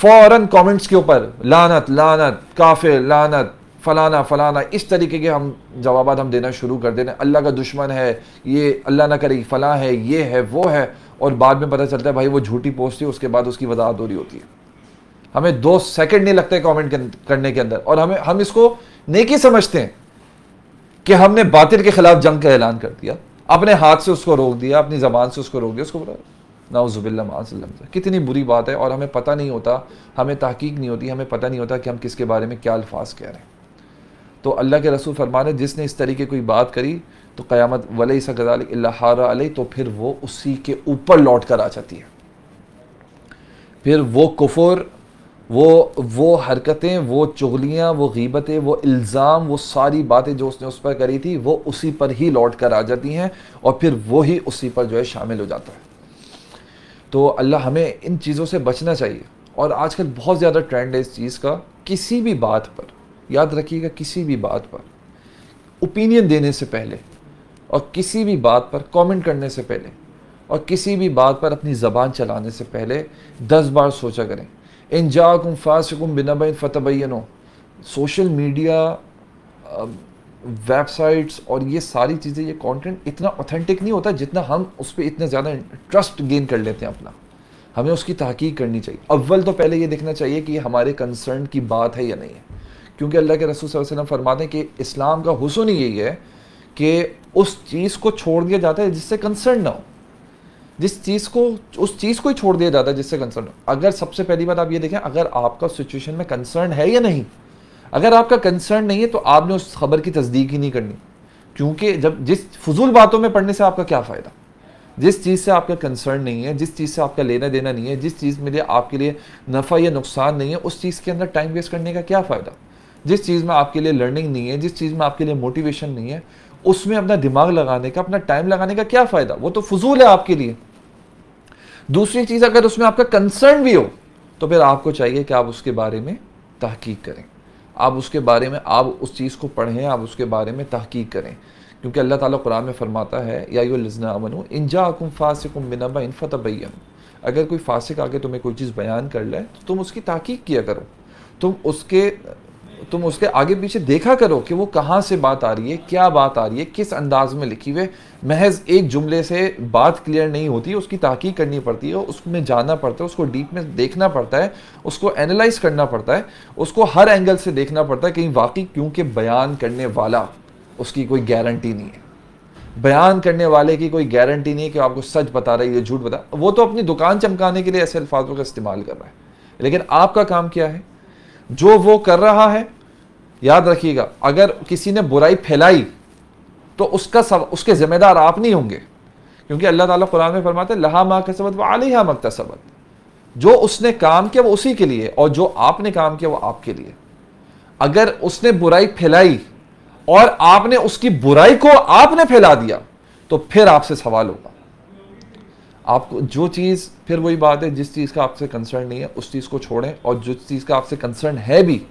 फौरन कमेंट्स के ऊपर लानत लानत, काफिर, लानत, फलाना फलाना, इस तरीके के हम जवाबात हम देना शुरू कर देना। अल्लाह का दुश्मन है ये, अल्लाह ना करे फलां है, ये है, वो है, और बाद में पता चलता है भाई वो झूठी पोस्ट है, उसके बाद उसकी वजाहत हो रही होती है। हमें दो सेकंड नहीं लगते कमेंट करने के अंदर, और हमें हम इसको नेकी समझते हैं कि हमने बातिल के खिलाफ जंग का ऐलान कर दिया, अपने हाथ से उसको रोक दिया, अपनी ज़बान से उसको रोक दिया, उसको बोला नाउज़ुबिल्लाह माअज़ल्लम। कितनी बुरी बात है, और हमें पता नहीं होता, हमें तहकीक नहीं होती, हमें पता नहीं होता कि हम किसके बारे में क्या अल्फाज कह रहे हैं। तो अल्लाह के रसूल फरमाने जिसने इस तरीके कोई बात करी तो क़यामत वलैसा कज़ालिक इल्ला हार अलैह, तो फिर वो उसी के ऊपर लौट कर आ जाती है। फिर वो कुफ़ुर, वो वो हरकतें, वो चुगलियाँ, वो गीबतें, वो इल्ज़ाम, वो सारी बातें जो उसने उस पर करी थी वो उसी पर ही लौट कर आ जाती हैं, और फिर वो ही उसी पर जो है शामिल हो जाता है। तो अल्लाह हमें इन चीज़ों से बचना चाहिए। और आजकल बहुत ज़्यादा ट्रेंड है इस चीज़ का, किसी भी बात पर, याद रखिएगा, किसी भी बात पर ओपिनियन देने से पहले, और किसी भी बात पर कमेंट करने से पहले, और किसी भी बात पर अपनी ज़बान चलाने से पहले दस बार सोचा करें। इन जाकुम फासिकुम बिनबइन फतबय्यनू। सोशल मीडिया, वेबसाइट्स और ये सारी चीज़ें, ये कंटेंट इतना ऑथेंटिक नहीं होता जितना हम उस पर इतना ज़्यादा ट्रस्ट गेन कर लेते हैं अपना। हमें उसकी तहकीक करनी चाहिए। अव्वल तो पहले ये देखना चाहिए कि ये हमारे कंसर्न की बात है या नहीं है, क्योंकि अल्लाह के रसूल सल्लल्लाहु अलैहि वसल्लम फरमाते हैं कि इस्लाम का हुस्न यही है कि उस चीज़ को छोड़ दिया जाता है जिससे कंसर्न ना हो, जिस चीज़ को उस चीज़ को ही छोड़ दिया जाता है जिससे कंसर्न हो। अगर सबसे पहली बात आप ये देखें, अगर आपका सिचुएशन में कंसर्न है या नहीं। अगर आपका कंसर्न नहीं है तो आपने उस खबर की तस्दीक ही नहीं करनी, क्योंकि जब जिस फजूल बातों में पढ़ने से आपका क्या फ़ायदा। जिस चीज़ से आपका कंसर्न नहीं है, जिस चीज़ से आपका लेना देना नहीं है, जिस चीज़ में आपके लिए नफ़ा या नुकसान नहीं है, उस चीज़ के अंदर टाइम वेस्ट करने का क्या फ़ायदा। जिस चीज़ में आपके लिए लर्निंग नहीं है, जिस चीज़ में आपके लिए मोटिवेशन नहीं है, उसमें अपना दिमाग लगाने का, अपना टाइम लगाने का क्या फ़ायदा, वो तो फजूल है आपके लिए। दूसरी चीज़, अगर उसमें आपका कंसर्न भी हो तो फिर आपको चाहिए कि आप उसके बारे में तहकीक करें, आप उसके बारे में, आप उस चीज़ को पढ़ें, आप उसके बारे में तहकीक करें, क्योंकि अल्लाह ताला कुरान में फरमाता है या अय्युहल्लज़ीना आमनू इन जाअकुम फासिकुम बिनबइन फतबय्यनू। अगर कोई फासिक आके तुम्हें कोई चीज़ बयान कर ले तो तुम उसकी तहकीक किया करो, तुम उसके तुम उसके आगे पीछे देखा करो कि वो कहाँ से बात आ रही है, क्या बात आ रही है, किस अंदाज में लिखी हुई। महज एक जुमले से बात क्लियर नहीं होती, उसकी तहकीक करनी पड़ती है, उसमें जाना पड़ता है, उसको डीप में देखना पड़ता है, उसको एनालाइज करना पड़ता है, उसको हर एंगल से देखना पड़ता है कहीं वाकई, क्योंकि बयान करने वाला उसकी कोई गारंटी नहीं है, बयान करने वाले की कोई गारंटी नहीं है कि आपको सच बता रहा है या झूठ बता। वो तो अपनी दुकान चमकाने के लिए ऐसे अल्फाजों का इस्तेमाल कर रहा है, लेकिन आपका काम क्या है? जो वो कर रहा है, याद रखिएगा, अगर किसी ने बुराई फैलाई तो उसका सब, उसके जिम्मेदार आप नहीं होंगे, क्योंकि अल्लाह ताला कुरान में फरमाते हैं लहा मा कसबत व अलैहा मा इक्तसबत। जो उसने काम किया वो उसी के लिए, और जो आपने काम किया वो आपके लिए। अगर उसने बुराई फैलाई और आपने उसकी बुराई को आपने फैला दिया तो फिर आपसे सवाल होगा। आपको जो चीज़, फिर वही बात है, जिस चीज़ का आपसे कंसर्न नहीं है उस चीज़ को छोड़ें, और जो चीज़ का आपसे कंसर्न है भी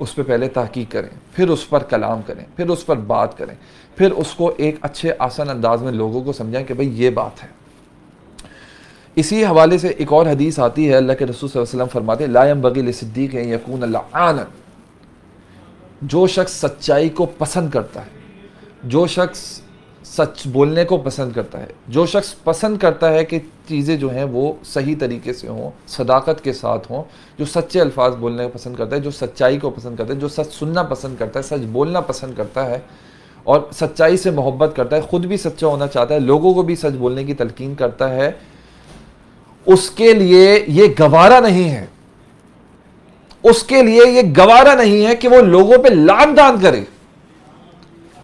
उस पर पहले तहकीक करें, फिर उस पर कलाम करें, फिर उस पर बात करें, फिर उसको एक अच्छे आसान अंदाज में लोगों को समझाएं कि भाई ये बात है। इसी हवाले से एक और हदीस आती है, अल्लाह के रसूल सल्लल्लाहु अलैहि वसल्लम फरमाते ला यंबगी लिस्सिद्दीक़ अन यकून लआनन। जो शख्स सच्चाई को पसंद करता है, जो शख्स सच बोलने को पसंद करता है, जो शख्स पसंद करता है कि चीज़ें जो हैं वो सही तरीके से हों, सदाकत के साथ हों, जो सच्चे अल्फाज बोलने को पसंद करता है, जो सच्चाई को पसंद करता है, जो सच सुनना पसंद करता है, सच बोलना पसंद करता है और सच्चाई से मोहब्बत करता है, ख़ुद भी सच्चा होना चाहता है, लोगों को भी सच बोलने की तलकीन करता है, उसके लिए ये गवारा नहीं है, उसके लिए ये गवारा नहीं है कि वो लोगों पर लानदान करे।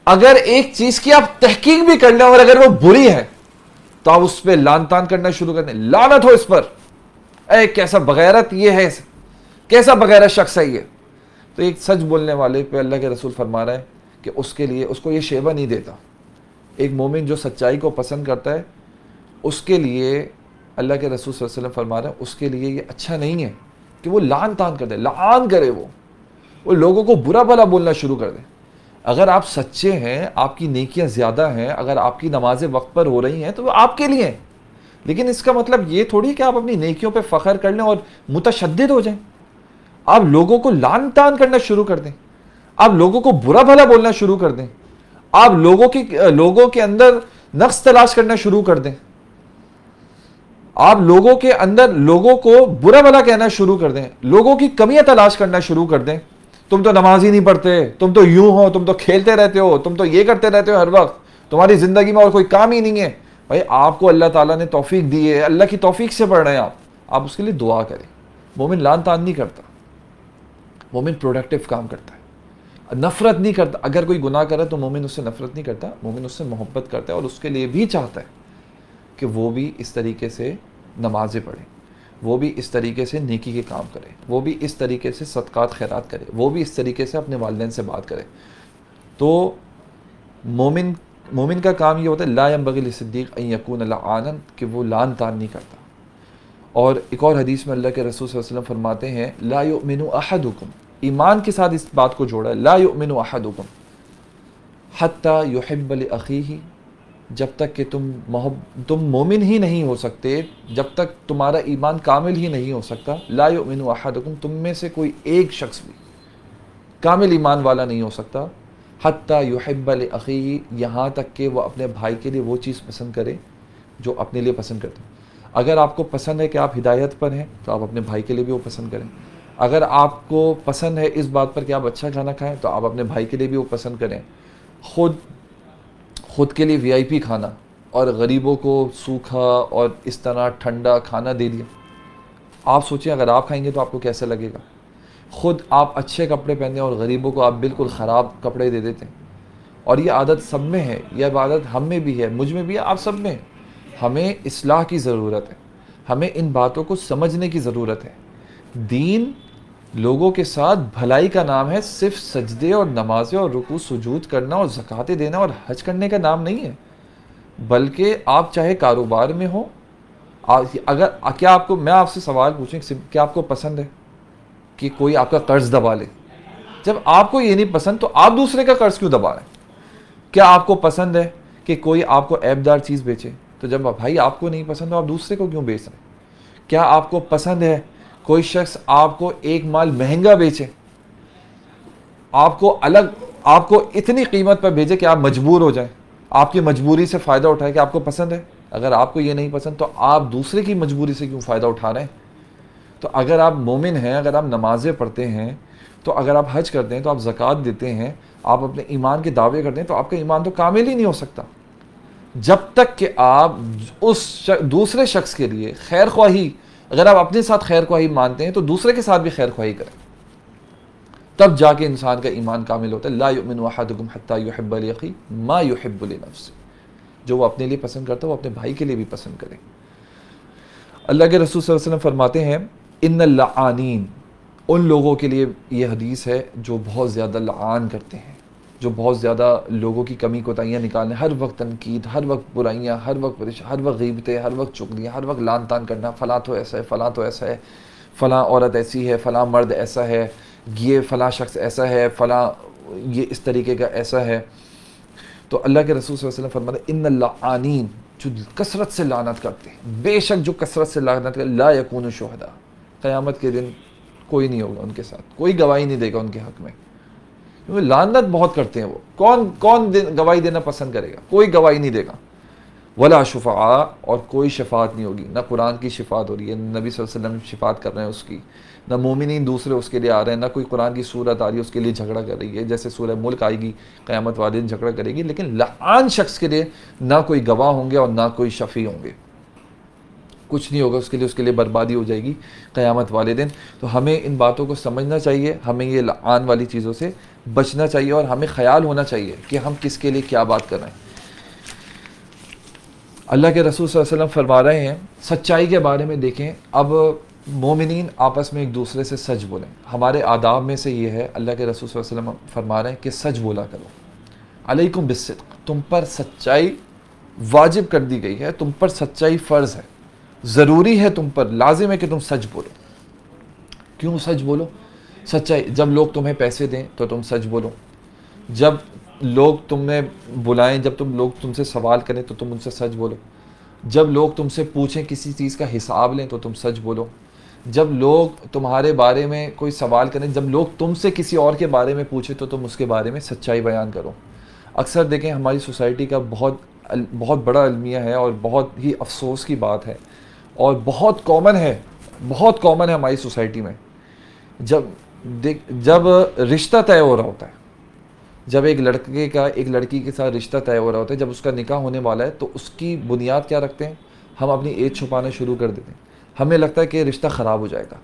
अगर एक चीज की आप तहकीक भी कर लें और अगर वो बुरी है तो आप उस पर लानतान करना शुरू कर दें, लानत हो इस पर, ऐ कैसा बगैरत ये है, कैसा बगैरत शख्स है ये। तो एक सच बोलने वाले पे अल्लाह के रसूल फरमा रहे हैं कि उसके लिए, उसको ये शेवा नहीं देता। एक मोमिन जो सच्चाई को पसंद करता है उसके लिए अल्लाह के रसूल सल्लल्लाहु अलैहि वसल्लम फरमा रहे हैं उसके लिए ये अच्छा नहीं है कि वो लान तान कर दे, लान करे, वो वो लोगों को बुरा भला बोलना शुरू कर दे। अगर आप सच्चे हैं, आपकी नेकियां ज़्यादा हैं, अगर आपकी नमाजें वक्त पर हो रही हैं तो वो आपके लिए हैं, लेकिन इसका मतलब ये थोड़ी कि आप अपनी नेकियों पे फ़ख्र कर लें और मुतशद्दिद हो जाएं, आप लोगों को लान तान करना शुरू कर दें, आप लोगों को बुरा भला बोलना शुरू कर दें, आप लोगों की लोगों के अंदर नक्स तलाश करना शुरू कर दें, आप लोगों के अंदर लोगों को बुरा भला कहना शुरू कर दें, लोगों की कमियां तलाश करना शुरू कर दें। तुम तो नमाज ही नहीं पढ़ते, तुम तो यूं हो, तुम तो खेलते रहते हो, तुम तो ये करते रहते हो हर वक्त, तुम्हारी ज़िंदगी में और कोई काम ही नहीं है। भाई आपको अल्लाह ताला ने तौफीक दी है, अल्लाह की तौफीक से पढ़ रहे हैं आप आप उसके लिए दुआ करें। मोमिन लान तान नहीं करता, मोमिन प्रोडक्टिव काम करता है, नफ़रत नहीं करता। अगर कोई गुनाह करे तो मोमिन उससे नफ़रत नहीं करता, मोमिन उससे मोहब्बत करता है और उसके लिए भी चाहता है कि वो भी इस तरीके से नमाजें पढ़े, वो भी इस तरीके से नेकी के काम करे, वो भी इस तरीके से सदक़ात खैरात करे, वो भी इस तरीके से अपने वालिदैन से बात करे। तो मोमिन मोमिन का काम ये होता है ला यंबगी लिस्सिद्दीक़ अन यकून लआनन, कि वो लान तान नहीं करता। और एक और हदीस में अल्लाह के रसूल सल्लल्लाहु अलैहि वसल्लम फरमाते हैं ला युमिनु अहदुकुम, ईमान के साथ इस बात को जोड़ा है, ला युमिनु अहदुकुम हत्ता युहिब्ब लि अखीही, जब तक कि तुम मोहब्ब तुम मोमिन ही नहीं हो सकते, जब तक तुम्हारा ईमान कामिल ही नहीं हो सकता। ला युमिनु अहदुकुम, तुम में से कोई एक शख्स भी कामिल ईमान वाला नहीं हो सकता हत्ता युहिब्बा लि अखीही, यहाँ तक कि वह अपने भाई के लिए वो चीज़ पसंद करे जो अपने लिए पसंद करते हैं। अगर आपको पसंद है कि आप हिदायत पर हैं तो आप अपने भाई के लिए भी वो पसंद करें, अगर आपको पसंद है इस बात पर कि आप अच्छा खाना खाएँ तो आप अपने भाई के लिए भी वो पसंद करें। खुद ख़ुद के लिए वीआईपी खाना और गरीबों को सूखा और इस तरह ठंडा खाना दे दिया, आप सोचिए अगर आप खाएंगे तो आपको कैसा लगेगा। ख़ुद आप अच्छे कपड़े पहने और गरीबों को आप बिल्कुल ख़राब कपड़े दे देते हैं। और ये आदत सब में है, यह आदत हम में भी है, मुझ में भी है, आप सब में है। हमें इस्लाह की ज़रूरत है, हमें इन बातों को समझने की ज़रूरत है। दीन लोगों के साथ भलाई का नाम है, सिर्फ सजदे और नमाजें और रुकू सुजूद करना और ज़कातें देना और हज करने का नाम नहीं है। बल्कि आप चाहे कारोबार में हो, अगर क्या आपको, मैं आपसे सवाल पूछूं, क्या आपको पसंद है कि कोई आपका कर्ज दबा ले? जब आपको ये नहीं पसंद तो आप दूसरे का कर्ज क्यों दबा रहे? क्या आपको पसंद है कि कोई आपको ऐबदार चीज़ बेचे? तो जब भाई आपको नहीं पसंद तो आप दूसरे को क्यों बेच रहे हैं? क्या आपको पसंद है कोई शख्स आपको एक माल महंगा बेचे, आपको अलग आपको इतनी कीमत पर भेजे कि आप मजबूर हो जाए, आपकी मजबूरी से फ़ायदा उठाए? कि आपको पसंद है? अगर आपको ये नहीं पसंद तो आप दूसरे की मजबूरी से क्यों फ़ायदा उठा रहे हैं? तो अगर आप मोमिन हैं, अगर आप नमाज़ें पढ़ते हैं, तो अगर आप हज करते हैं, तो आप ज़कात देते हैं, आप अपने ईमान के दावे करते हैं, तो आपका ईमान तो कामिल ही नहीं हो सकता जब तक कि आप उस शक, दूसरे शख्स के लिए खैर ख्वाही, अगर आप अपने साथ खैर ख्वाही मानते हैं तो दूसरे के साथ भी खैर ख्वाही करें, तब जाके इंसान का ईमान कामिल होता है। ला युमिन अहदुकुम हत्ता युहिब्ब लिअखी मा युहिब्बु लिनफ्सिही, जो वो अपने लिए पसंद करता है वो अपने भाई के लिए भी पसंद करें। अल्लाह के रसूल सल्लल्लाहु अलैहि वसल्लम फरमाते हैं इन्नल लाआनीन, उन लोगों के लिए ये हदीस है जो बहुत ज़्यादा लाआन करते हैं, जो बहुत ज़्यादा लोगों की कमी कोताहियाँ निकालने, हर वक्त तनकीद, हर वक्त बुराइयाँ, हर वक्त परेशान, हर वक्त गीबतें, हर वक्त चुगलियाँ, हर वक्त लान तान करना, फ़लाँ तो ऐसा है, फ़लाँ तो ऐसा है, फ़लाँ औरत ऐसी है, फ़लाँ मर्द ऐसा है, ये फ़लाँ शख्स ऐसा है, फ़लाँ ये इस तरीके का ऐसा है। तो अल्लाह के रसूल सल्लल्लाहु अलैहि वसल्लम फरमाते हैं इन्नल लाआनीन, जो कसरत से लानत करते हैं, बेशक जो कसरत से लानत करते, ला यकूनु शुहदा, क़यामत के दिन कोई नहीं होगा उनके साथ, कोई गवाही नहीं देगा उनके हक़ में, क्योंकि लानत बहुत करते हैं वो। कौन कौन गवाही देना पसंद करेगा? कोई गवाही नहीं देगा। वला शुफा, और कोई शफात नहीं होगी, ना कुरान की शफात हो रही है, नबी सल्लल्लाहु अलैहि वसल्लम शफात कर रहे हैं उसकी, ना मोमिनीन दूसरे उसके लिए आ रहे हैं, ना कोई कुरान की सूरत आ रही है उसके लिए झगड़ा कर रही है, जैसे सूरह मुल्क आएगी क़यामत वाले दिन झगड़ा करेगी। लेकिन लाआन शख्स के लिए ना कोई गवाह होंगे और ना कोई शफ़ी होंगे, कुछ नहीं होगा उसके लिए, उसके लिए बर्बादी हो जाएगी क़यामत वाले दिन। तो हमें इन बातों को समझना चाहिए, हमें ये लाआन वाली चीज़ों से बचना चाहिए और हमें ख़याल होना चाहिए कि हम किसके लिए क्या बात कर रहे हैं। अल्लाह के रसूल सल्लल्लाहु अलैहि वसल्लम फरमा रहे हैं सच्चाई के बारे में। देखें, अब मोमिनीन आपस में एक दूसरे से सच बोलें, हमारे आदाब में से ये है। अल्लाह के रसूल सल्लल्लाहु अलैहि वसल्लम फरमा रहे हैं कि सच बोला करो, अलैकुम बिस्सिद्क़, तुम पर सच्चाई वाजिब कर दी गई है, तुम पर सच्चाई फ़र्ज़ है, ज़रूरी है, तुम पर लाजिम है कि तुम सच बोलो। क्यों सच बोलो? सच्चाई, जब लोग तुम्हें पैसे दें तो तुम सच बोलो, जब लोग तुम्हें बुलाएं, जब तुम लोग तुमसे सवाल करें तो तुम उनसे सच बोलो, जब लोग तुमसे पूछें किसी चीज़ का हिसाब लें तो तुम सच बोलो, जब लोग तुम्हारे बारे में कोई सवाल करें, जब लोग तुमसे किसी और के बारे में पूछें तो तुम उसके बारे में सच्चाई बयान करो। अक्सर देखें हमारी सोसाइटी का बहुत बहुत बड़ा अलमिया है और बहुत ही अफसोस की बात है और बहुत कॉमन है, बहुत कॉमन है हमारी सोसाइटी में। जब देख जब रिश्ता तय हो रहा होता है, जब एक लड़के का एक लड़की के साथ रिश्ता तय हो रहा होता है, जब उसका निकाह होने वाला है, तो उसकी बुनियाद क्या रखते हैं? हम अपनी एज छुपाना शुरू कर देते हैं, हमें लगता है कि रिश्ता ख़राब हो जाएगा,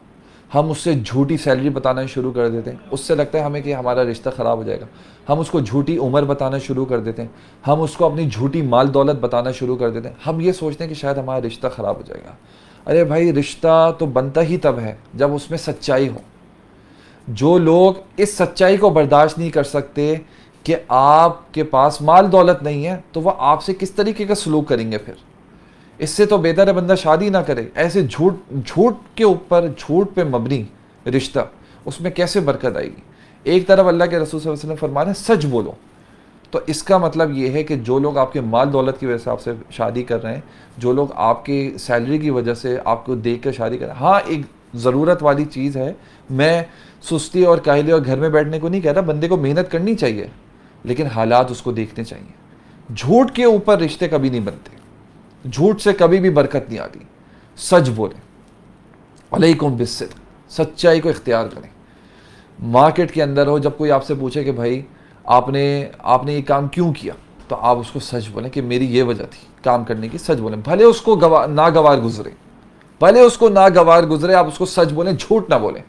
हम उससे झूठी सैलरी बताना शुरू कर देते हैं, उससे लगता है हमें कि हमारा रिश्ता ख़राब हो जाएगा, हम उसको झूठी उम्र बताना शुरू कर देते हैं, हम उसको अपनी झूठी माल दौलत बताना शुरू कर देते हैं, हम ये सोचते हैं कि शायद हमारा रिश्ता ख़राब हो जाएगा। अरे भाई, रिश्ता तो बनता ही तब है जब उसमें सच्चाई हो। जो लोग इस सच्चाई को बर्दाश्त नहीं कर सकते कि आपके पास माल दौलत नहीं है, तो वह आपसे किस तरीके का सलूक करेंगे? फिर इससे तो बेहतर है बंदा शादी ना करे। ऐसे झूठ झूठ के ऊपर झूठ पे मबनी रिश्ता, उसमें कैसे बरकत आएगी? एक तरफ अल्लाह के रसूल सल्लल्लाहु अलैहि वसल्लम फरमा रहे हैं सच बोलो, तो इसका मतलब ये है कि जो लोग आपके माल दौलत की वजह से आपसे शादी कर रहे हैं, जो लोग आपकी सैलरी की वजह से आपको देख कर शादी कर रहे हैं, हाँ एक ज़रूरत वाली चीज़ है, मैं सुस्ती और काहली और घर में बैठने को नहीं कह रहा, बंदे को मेहनत करनी चाहिए, लेकिन हालात उसको देखने चाहिए। झूठ के ऊपर रिश्ते कभी नहीं बनते, झूठ से कभी भी बरकत नहीं आती। सच बोलें, अलैकुम बिस्सिद्क़, सच्चाई को इख्तियार करें। मार्केट के अंदर हो, जब कोई आपसे पूछे कि भाई आपने आपने ये काम क्यों किया, तो आप उसको सच बोलें कि मेरी ये वजह थी काम करने की। सच बोलें, भले उसको गवा नागवार गुजरे, भले उसको नागवार गुजरे, आप उसको सच बोलें, झूठ ना बोलें।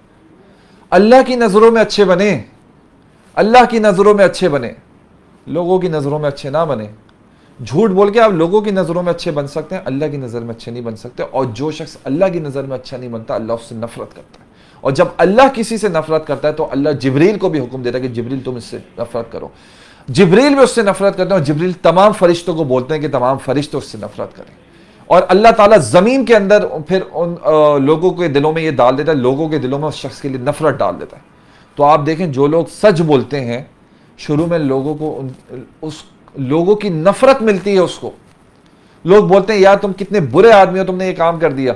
अल्लाह की नज़रों में अच्छे बने, अल्लाह की नज़रों में अच्छे बने, लोगों की नज़रों में अच्छे ना बने। झूठ बोल के आप लोगों की नज़रों में अच्छे बन सकते हैं, अल्लाह की नज़र में अच्छे नहीं बन सकते। और जो शख्स अल्लाह की नज़र में अच्छा नहीं बनता, अल्लाह उससे नफरत करता है, और जब अल्लाह किसी से नफरत करता है तो अल्लाह जिब्रील को भी हुक्म देता है कि जिब्रील तुम इससे नफरत करो। जिब्रील भी उससे नफरत करते हैं और जिब्रील तमाम फरिश्तों को बोलते हैं कि तमाम फरिश्ते उससे नफरत करें। और अल्लाह ताला ज़मीन के अंदर फिर उन आ, लोगों के दिलों में ये डाल देता है, लोगों के दिलों में उस शख्स के लिए नफरत डाल देता है। तो आप देखें, जो लोग सच बोलते हैं, शुरू में लोगों को उस लोगों की नफरत मिलती है, उसको लोग बोलते हैं यार तुम कितने बुरे आदमी हो, तुमने ये काम कर दिया,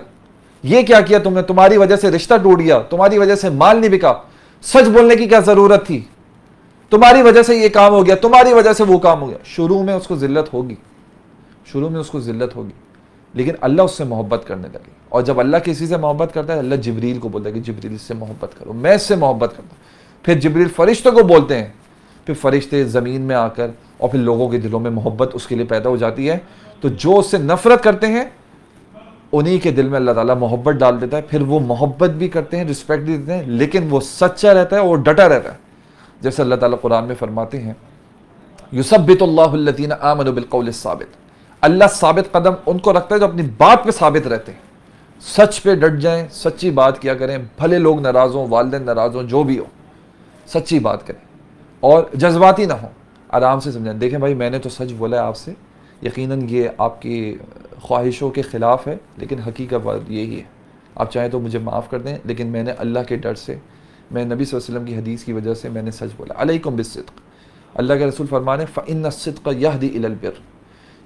ये क्या किया तुमने, तुम्हारी वजह से रिश्ता टूट गया, तुम्हारी वजह से माल नहीं बिका, सच बोलने की क्या जरूरत थी, तुम्हारी वजह से ये काम हो गया, तुम्हारी वजह से वो काम हो गया। शुरू में उसको जिल्लत होगी, शुरू में उसको जिल्लत होगी, लेकिन अल्लाह उससे मोहब्बत करने लगे। और जब अल्लाह किसी से मोहब्बत करता है, अल्लाह जिब्रील को बोलता है कि जिब्रील इससे मोहब्बत करो, मैं इससे मोहब्बत करता हूँ। फिर जिब्रील फरिश्तों को बोलते हैं, फिर फरिश्ते ज़मीन में आकर, और फिर लोगों के दिलों में मोहब्बत उसके लिए पैदा हो जाती है। तो जो उससे नफरत करते हैं उन्हीं के दिल में अल्लाह ताला मोहब्बत डाल देता है। फिर वो मोहब्बत भी करते हैं, रिस्पेक्ट भी देते हैं, लेकिन वो सच्चा रहता है और डटा रहता है। जैसे अल्लाह ताला कुरान में फरमाते हैं, युसब्बितुल्लाहु लल्लज़ीना आमनु बिलक़ौलिस साबित, अल्लाह साबित कदम उनको रखता है जो अपनी बात पे साबित रहते हैं। सच पे डट जाएं, सच्ची बात किया करें, भले लोग नाराज़ हों, वालिदैन नाराज़ हों, जो भी हो, सच्ची बात करें और जज्बाती ना हो। आराम से समझाएं, देखें भाई मैंने तो सच बोला है आपसे, यकीनन ये आपकी ख्वाहिशों के ख़िलाफ़ है, लेकिन हकीकत बात यही है, आप चाहें तो मुझे माफ़ कर दें, लेकिन मैंने अल्लाह के डर से, मैं नबी सल्लल्लाहु अलैहि वसल्लम की हदीस की वजह से मैंने सच बोला। अलैकुम बिस्सिद्क़, अल्लाह के रसूल फरमाने फ़इन्न सिद्क़ यहदी इलल बिर,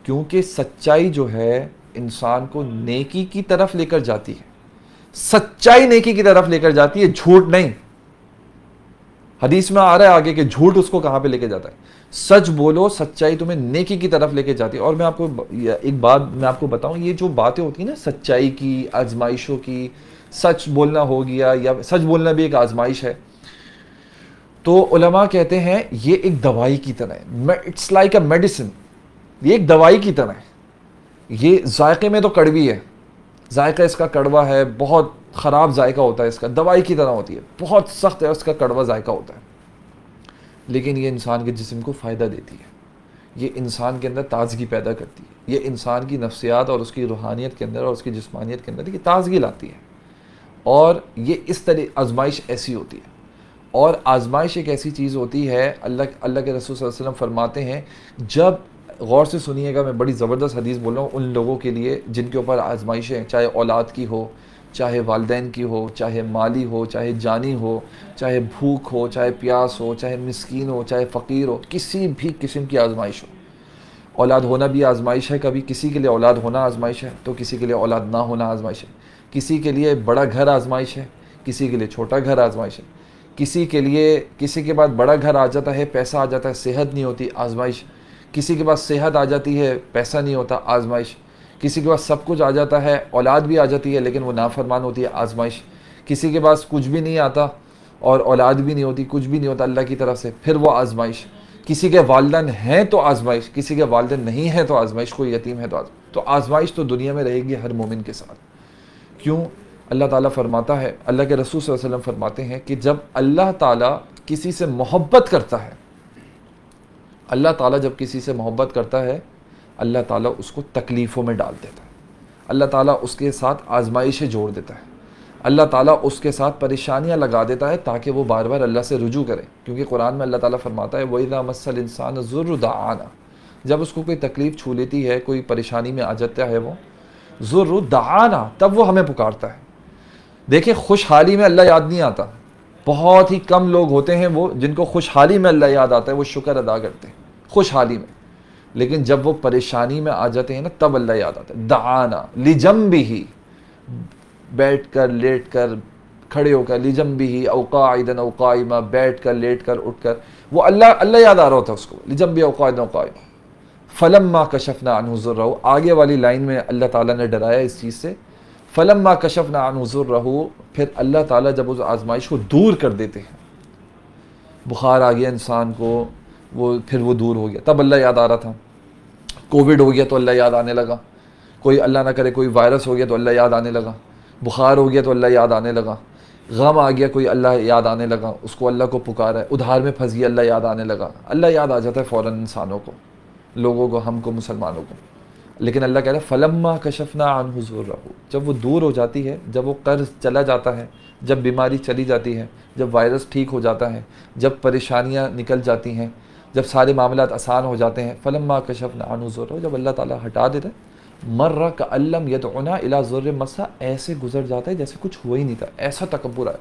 क्योंकि सच्चाई जो है इंसान को नेकी की तरफ लेकर जाती है, सच्चाई नेकी की तरफ लेकर जाती है, झूठ नहीं। हदीस में आ रहा है आगे कि झूठ उसको कहाँ पे लेके जाता है, सच बोलो, सच्चाई तुम्हें नेकी की तरफ लेके जाती है। और मैं आपको एक बात मैं आपको बताऊँ, ये जो बातें होती हैं ना सच्चाई की, आजमाइशों की, सच बोलना हो गया, या सच बोलना भी एक आजमाइश है, तो उलमा कहते हैं ये एक दवाई की तरह है, इट्स लाइक अ मेडिसिन, ये एक दवाई की तरह है। ये जायके में तो कड़वी है, जायका इसका कड़वा है, बहुत ख़राब जायका होता है इसका, दवाई की तरह होती है, बहुत सख्त है, उसका कड़वा जायका होता है, लेकिन ये इंसान के जिस्म को फ़ायदा देती है, ये इंसान के अंदर ताजगी पैदा करती है, ये इंसान की नफ्सियात और उसकी रूहानियत के अंदर और उसकी जिस्मानियत के अंदर ये ताजगी लाती है। और ये इस तरह आजमाइश ऐसी होती है, और आजमाइश एक ऐसी चीज़ होती है, अल्लाह अल्लाह के रसूल सल्लल्लाहु अलैहि वसल्लम फरमाते हैं, जब गौर से सुनिएगा, मैं बड़ी ज़बरदस्त हदीस बोल रहा हूँ उन लोगों के लिए जिनके ऊपर आजमाइशें, चाहे औलाद की हो, चाहे वालदैन की हो, चाहे माली हो, चाहे जानी हो, चाहे भूख हो, चाहे प्यास हो, चाहे मिस्कीन हो, चाहे फ़कीर हो, किसी भी किस्म की आजमाइश हो। औलाद होना भी आजमाइश है, कभी किसी के लिए औलाद होना आजमाइश है, तो किसी के लिए औलाद ना होना आजमाइश है, किसी के लिए बड़ा घर आजमाइश है, किसी के लिए छोटा घर आजमाइश है, किसी के लिए किसी के बाद बड़ा घर आ जाता है, पैसा आ जाता है, सेहत नहीं होती, आजमाइश, किसी के पास सेहत आ जाती है, पैसा नहीं होता, आजमाइश, किसी के पास सब कुछ आ जाता है, औलाद भी आ जाती है, लेकिन वो नाफरमान होती है, आजमाइश, किसी के पास कुछ भी नहीं आता और औलाद भी नहीं होती, कुछ भी नहीं होता अल्लाह की तरफ से, फिर वो आजमाइश, किसी के वालिदैन हैं तो आजमाइश, किसी के वालिदैन नहीं हैं तो आजमाइश, कोई यतीम है तो आजमाइश। तो आजमाइश तो दुनिया में रहेगी हर मोमिन के साथ। क्यों? अल्लाह ताला फरमाता है, अल्लाह के रसूल सल्लल्लाहु अलैहि वसल्लम फरमाते हैं कि जब अल्लाह ताला किसी से मोहब्बत करता है, अल्लाह ताला जब किसी से मोहब्बत करता है, अल्लाह ताला उसको तकलीफ़ों में डाल देता है, अल्लाह ताला उसके साथ आजमाइशें जोड़ देता है, अल्लाह ताला उसके साथ परेशानियां लगा देता है, ताकि वो बार बार अल्लाह से रुजू करे। क्योंकि कुरान में अल्लाह ताला फरमाता है, वइज़ा मस्सल इंसान ज़ुर्र दआना, जब उसको कोई तकलीफ़ छू लेती है, कोई परेशानी में आ जाता है वो, ज़ुर्र दआना, तब वो हमें पुकारता है। देखिए, खुशहाली में अल्लाह याद नहीं आता, बहुत ही कम लोग होते हैं वो जिनको खुशहाली में अल्लाह याद आता है, वो शुक्र अदा करते हैं खुशहाली में, लेकिन जब वो परेशानी में आ जाते हैं ना, तब अल्लाह याद आता है। दआना लिजंबिही, बैठ कर, लेट कर, खड़े होकर, लिजंबिही औ काइदन औ काइमा, बैठ कर, लेट कर, उठ कर, वो अल्लाह अल्लाह याद आ रहा होता है उसको, लिजंबिही औ काइदन औ काइमा। फलम्मा कशफना अन्हु ज़ुर्रहु, आगे वाली लाइन में अल्लाह ताला ने डराया इस चीज़ से, फलम्मा कशफना अन्हु ज़ुर्रहु, फिर अल्लाह ताला जब उस आजमाइश को दूर कर देते हैं, बुखार आ गया इंसान को, वो फिर वो दूर हो गया, तब अल्लाह याद आ रहा था, कोविड हो गया तो अल्लाह याद आने लगा, कोई अल्लाह ना करे कोई वायरस हो गया तो अल्लाह याद आने लगा, बुखार हो गया तो अल्लाह याद आने लगा, गम आ गया कोई अल्लाह याद आने लगा, उसको अल्लाह को पुकारा है, उधार में फंस गया अल्लाह याद आने लगा। अल्लाह याद आ जाता है फ़ौरन इंसानों को, लोगों को, हमको, मुसलमानों को। लेकिन अल्लाह कहता है फलम्मा कशफना अन्हु ज़ुर्रहु, जब वो दूर हो जाती है, जब वो कर्ज़ चला जाता है, जब बीमारी चली जाती है, जब वायरस ठीक हो जाता है, जब परेशानियाँ निकल जाती हैं, जब सारे मामलात आसान हो जाते हैं, फलम्मा कशफना अन्हु ज़ुर्रहु, जब अल्लाह ताला हटा देता है, मर्रा कअल्लम यदउना इला ज़ुर्र मसा, ऐसे गुजर जाता है जैसे कुछ हुआ ही नहीं था, ऐसा तकब्बुर आया।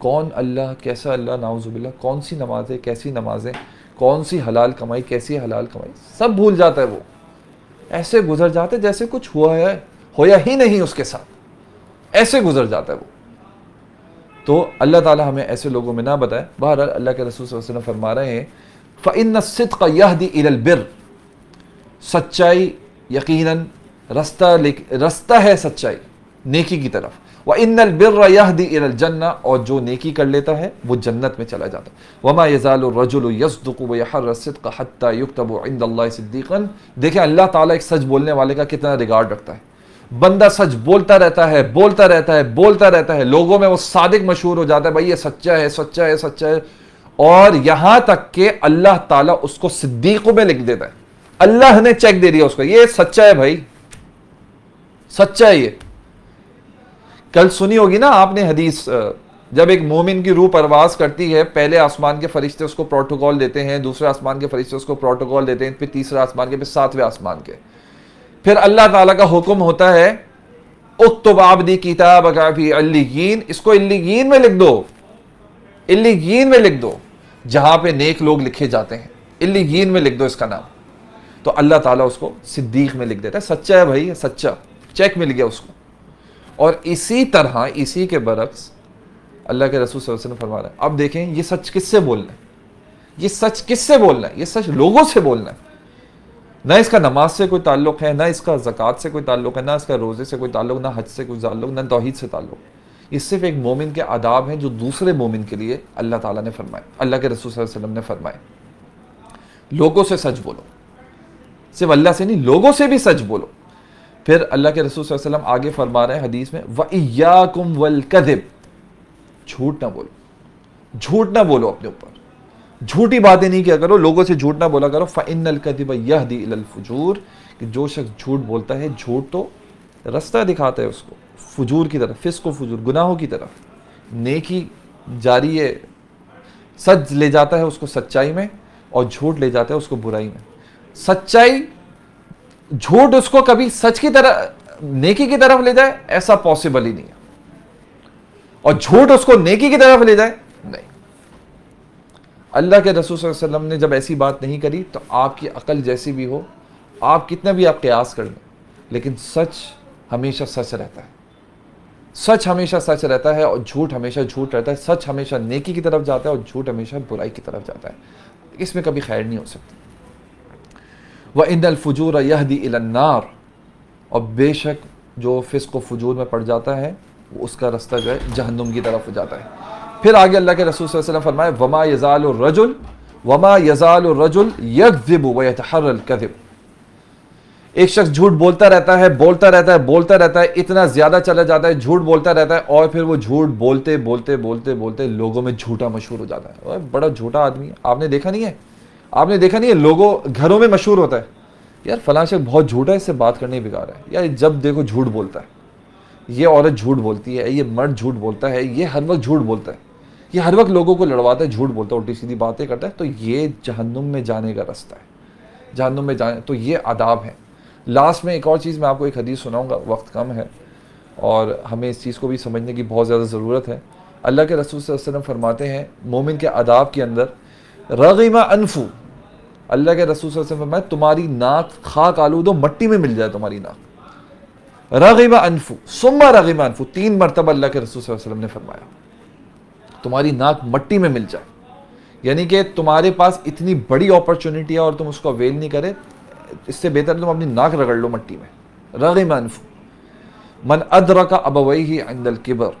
कौन अल्लाह, कैसा अल्लाह, नाउज़ुबिल्लाह, कौन सी नमाज़ें, कैसी नमाज़ें, कौन सी हलाल कमाई, कैसी हलाल कमाई, सब भूल जाता है वो, ऐसे गुजर जाते जैसे कुछ हुआ है, होया ही नहीं उसके साथ, ऐसे गुजर जाता है वो। तो अल्लाह ताला हमें ऐसे लोगों में ना बताए। बहरहाल अल्लाह के रसूल सल्लल्लाहु अलैहि वसल्लम फरमा रहे हैं फ़इन्न सिद्क़ यहदी इलल बिर, सच्चाई यकीनन रास्ता रास्ता है सच्चाई नेकी की तरफ। व इन्नल बिर्र यहदी इलल जन्ना, और जो नेकी कर लेता है वो जन्नत में चला जाता है। वमा यज़ालु रजुलु यसदुकु व यहर्रु सिद्क़ हत्ता युक्तबु इंदल्लाहि सिद्दीक़न। देखें अल्लाह ताला एक सच बोलने वाले का कितना रिगार्ड रखता है। बंदा सच बोलता रहता है बोलता रहता है बोलता रहता है, लोगों में वो सादिक मशहूर हो जाता है, भाई ये सच्चा है सच्चा है सच्चा है, और यहां तक कि अल्लाह ताला उसको सिद्दीकों में लिख देता है। अल्लाह ने चेक दे दिया उसको, ये सच्चा है भाई, सच्चा है ये। कल सुनी होगी ना आपने हदीस, जब एक मोमिन की रूह परवास करती है, पहले आसमान के फरिश्ते उसको प्रोटोकॉल देते हैं, दूसरे आसमान के फरिश्ते उसको प्रोटोकॉल देते हैं, फिर तीसरे आसमान के, फिर सातवें आसमान के, फिर अल्लाह ताला का हुक्म होता है उक्तुब आबदी किताब काफी अल्लियीन, इसको इल्लियीन में लिख दो, इल्लियीन में लिख दो, जहां पे नेक लोग लिखे जाते हैं, इल्लियीन में लिख दो इसका नाम। तो अल्लाह ताला उसको सिद्दीक में लिख देता है, सच्चा है भाई सच्चा, चेक मिल गया उसको। और इसी तरह इसी के बरक्स अल्लाह के रसूल सल्लल्लाहु अलैहि वसल्लम फरमा रहे हैं। अब देखें ये सच किससे बोलना है, ये सच किससे बोलना है, ये सच लोगों से बोलना है। ना इसका नमाज से कोई ताल्लुक़ है, ना इसका ज़कात से कोई ताल्लुक़ है, ना इसका रोज़े से कोई ताल्लुक़, ना हज से कोई ताल्लुक़, ना तौहीद से ताल्लुक़। ये सिर्फ एक मोमिन के आदाब हैं जो दूसरे मोमिन के लिए अल्लाह ताला ने फरमाए, अल्लाह के रसूल सल्लल्लाहु अलैहि वसल्लम ने फरमाए। लोगों से सच बोलो, सिर्फ अल्लाह से नहीं, लोगों से भी सच बोलो। फिर अल्लाह के रसूल सल्लल्लाहु अलैहि वसल्लम आगे फरमा रहे हैं हदीस में, व इय्याकुम वल कज़िब, झूठ ना बोलो, झूठ ना बोलो अपने ऊपर, झूठी बातें नहीं किया करो, लोगों से झूठ ना बोला करो। फ़इन्नल कज़िब यहदी इलल फुजूर, कि जो शख्स झूठ बोलता है, झूठ तो रास्ता दिखाता है उसको फुजूर की तरफ, फिस्क व फुजूर, गुनाहों की तरफ। नेकी जारी है, सच ले जाता है उसको सच्चाई में, और झूठ ले जाता है उसको बुराई में। सच्चाई झूठ उसको कभी सच की तरफ, नेकी की तरफ ले जाए, ऐसा पॉसिबल ही नहीं है, और झूठ उसको नेकी की तरफ ले जाए, नहीं। अल्लाह के रसूल सल्लल्लाहु अलैहि वसल्लम ने जब ऐसी बात नहीं करी, तो आपकी अकल जैसी भी हो, आप कितना भी आप कयास कर लें, लेकिन सच हमेशा सच रहता है, सच हमेशा सच रहता है, और झूठ हमेशा झूठ रहता है। सच हमेशा नेकी की तरफ जाता है, और झूठ हमेशा बुराई की तरफ जाता है, इसमें कभी खैर नहीं हो सकती। व इन्नल फुजूर यहदी इलन नार, और बेशक जो फिस्क व फुजूर में पड़ जाता है, उसका रास्ता जो है जहन्नुम की तरफ हो जाता है। फिर आगे अल्लाह के रसूल सल्लल्लाहु अलैहि वसल्लम फरमाए, वमा यज़ालु रजुल वमा यज़ालु रजुल यकज़िबु व यतहर्रल कज़िब। एक शख्स झूठ बोलता रहता है बोलता रहता है बोलता रहता है, इतना ज़्यादा चला जाता है, झूठ बोलता रहता है, और फिर वो झूठ बोलते बोलते बोलते बोलते लोगों में झूठा मशहूर हो जाता है। बड़ा झूठा आदमी है, आपने देखा नहीं है, आपने देखा नहीं है, लोगों घरों में मशहूर होता है, यार फलां शख्स बहुत झूठा है, इससे बात करने बिगाड़ है, यार जब देखो झूठ बोलता है, ये औरत झूठ बोलती है, ये मर्द झूठ बोलता है, ये हर वक्त झूठ बोलता है, ये हर वक्त लोगों को लड़वाता है, झूठ बोलता है, उल्टी सीधी बातें करता है, तो ये जहन्नुम में जाने का रास्ता है, जहन्नुम में जाने। तो ये आदाब है। लास्ट में एक और चीज़ मैं आपको एक हदीस सुनाऊंगा, वक्त कम है और हमें इस चीज़ को भी समझने की बहुत ज़्यादा ज़रूरत है। अल्लाह के रसूल सल्लल्लाहु अलैहि वसल्लम फरमाते हैं मोमिन के आदाब के अंदर, रग़िमा अनफू, अल्लाह के रसूल सल्लल्लाहु अलैहि वसल्लम फरमाते तुम्हारी नाक खाक आलू दो, मिट्टी में मिल जाए तुम्हारी नाक। रग़िमा अनफू सुम्मा रग़िमा अनफू, तीन मरतबा अल्लाह के रसूल सल्लल्लाहु अलैहि वसल्लम ने फरमाया तुम्हारी नाक मट्टी में मिल जाए, यानी कि तुम्हारे पास इतनी बड़ी अपॉर्चुनिटी है और तुम उसको अवेल नहीं करे, इससे बेहतर तुम अपनी नाक रगड़ लो मट्टी में। रग़िमा अनफू मन अदरका अबवैहि इंदल किबर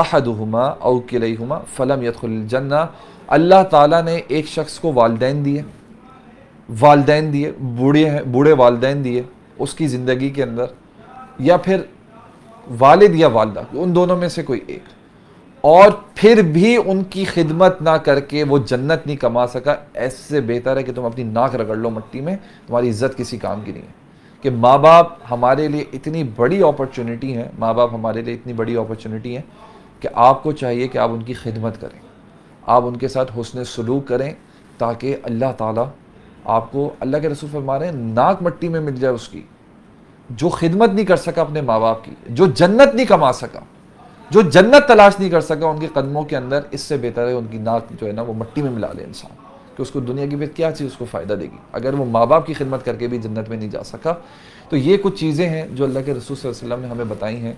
अहदुहुमा औ किलैहुमा फलम यदखुल जन्ना। अल्लाह ताला ने एक शख्स को वालदैन दिए, वालदैन दिए बूढ़े हैं, बूढ़े वालदैन दिए उसकी ज़िंदगी के अंदर, या फिर वालिद या वालदा, उन दोनों में से कोई एक, और फिर भी उनकी खिदमत ना करके वो जन्नत नहीं कमा सका, ऐसे बेहतर है कि तुम अपनी नाक रगड़ लो मिट्टी में, तुम्हारी इज्जत किसी काम की नहीं है। कि माँ बाप हमारे लिए इतनी बड़ी अपॉर्चुनिटी हैं, माँ बाप हमारे लिए इतनी बड़ी अपॉर्चुनिटी हैं कि आपको चाहिए कि आप उनकी खिदमत करें, आप उनके साथ हुस्न सलूक करें, ताकि अल्लाह ताला आपको, अल्लाह के रसूल फरमा रहे हैं नाक मिट्टी में मिल जाए उसकी, जो खिदमत नहीं कर सका अपने माँ बाप की, जो जन्नत नहीं कमा सका, जो जन्नत तलाश नहीं कर सका उनके कदमों के अंदर, इससे बेहतर है उनकी नाक जो है ना वो मिट्टी में मिला ले इंसान, कि उसको दुनिया की भी क्या चीज़ उसको फ़ायदा देगी, अगर वो माँ बाप की खिदमत करके भी जन्नत में नहीं जा सका। तो ये कुछ चीज़ें हैं जो अल्लाह के रसूल सल्लल्लाहु अलैहि वसल्लम ने हमें बताई हैं।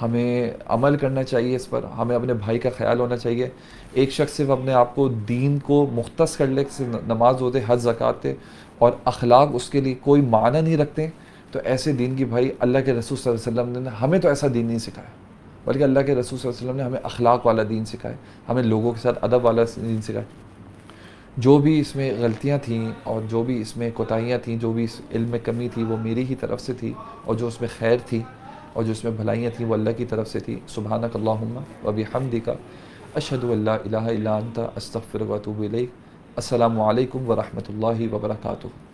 हमें अमल करना चाहिए इस पर, हमें अपने भाई का ख्याल होना चाहिए। एक शख्स सिर्फ अपने आप को दीन को मुख्तस कर ले, नमाज होते हज ज़काते और अखलाक उसके लिए कोई माना नहीं रखते, तो ऐसे दीन की भाई अल्लाह के रसूल सल्लल्लाहु अलैहि वसल्लम ने हमें तो ऐसा दीन नहीं सिखाया, बल्कि अल्लाह के रसूल सल्लल्लाहु अलैहि वसल्लम ने हमें अखलाक वाला दीन सिखाया, हमें लोगों के साथ अदब वाला दीन सिखाया। जो भी इसमें गलतियाँ थीं और जो भी इसमें कोताहियाँ थीं, जो भी इस इल्म में कमी थी वो मेरी ही तरफ़ से थी, और जो उसमें खैर थी और जो उसमें भलाइयाँ थीं वो अल्लाह की तरफ़ से थी। सुबहानक अल्लाहुम्मा व बिहम्दिका अशहदु अल्ला इलाहा इल्ला अंता अस्तगफिरुका व अतूबु इलैक। अस्सलामु अलैकुम व रहमतुल्लाहि व बरकातुहू।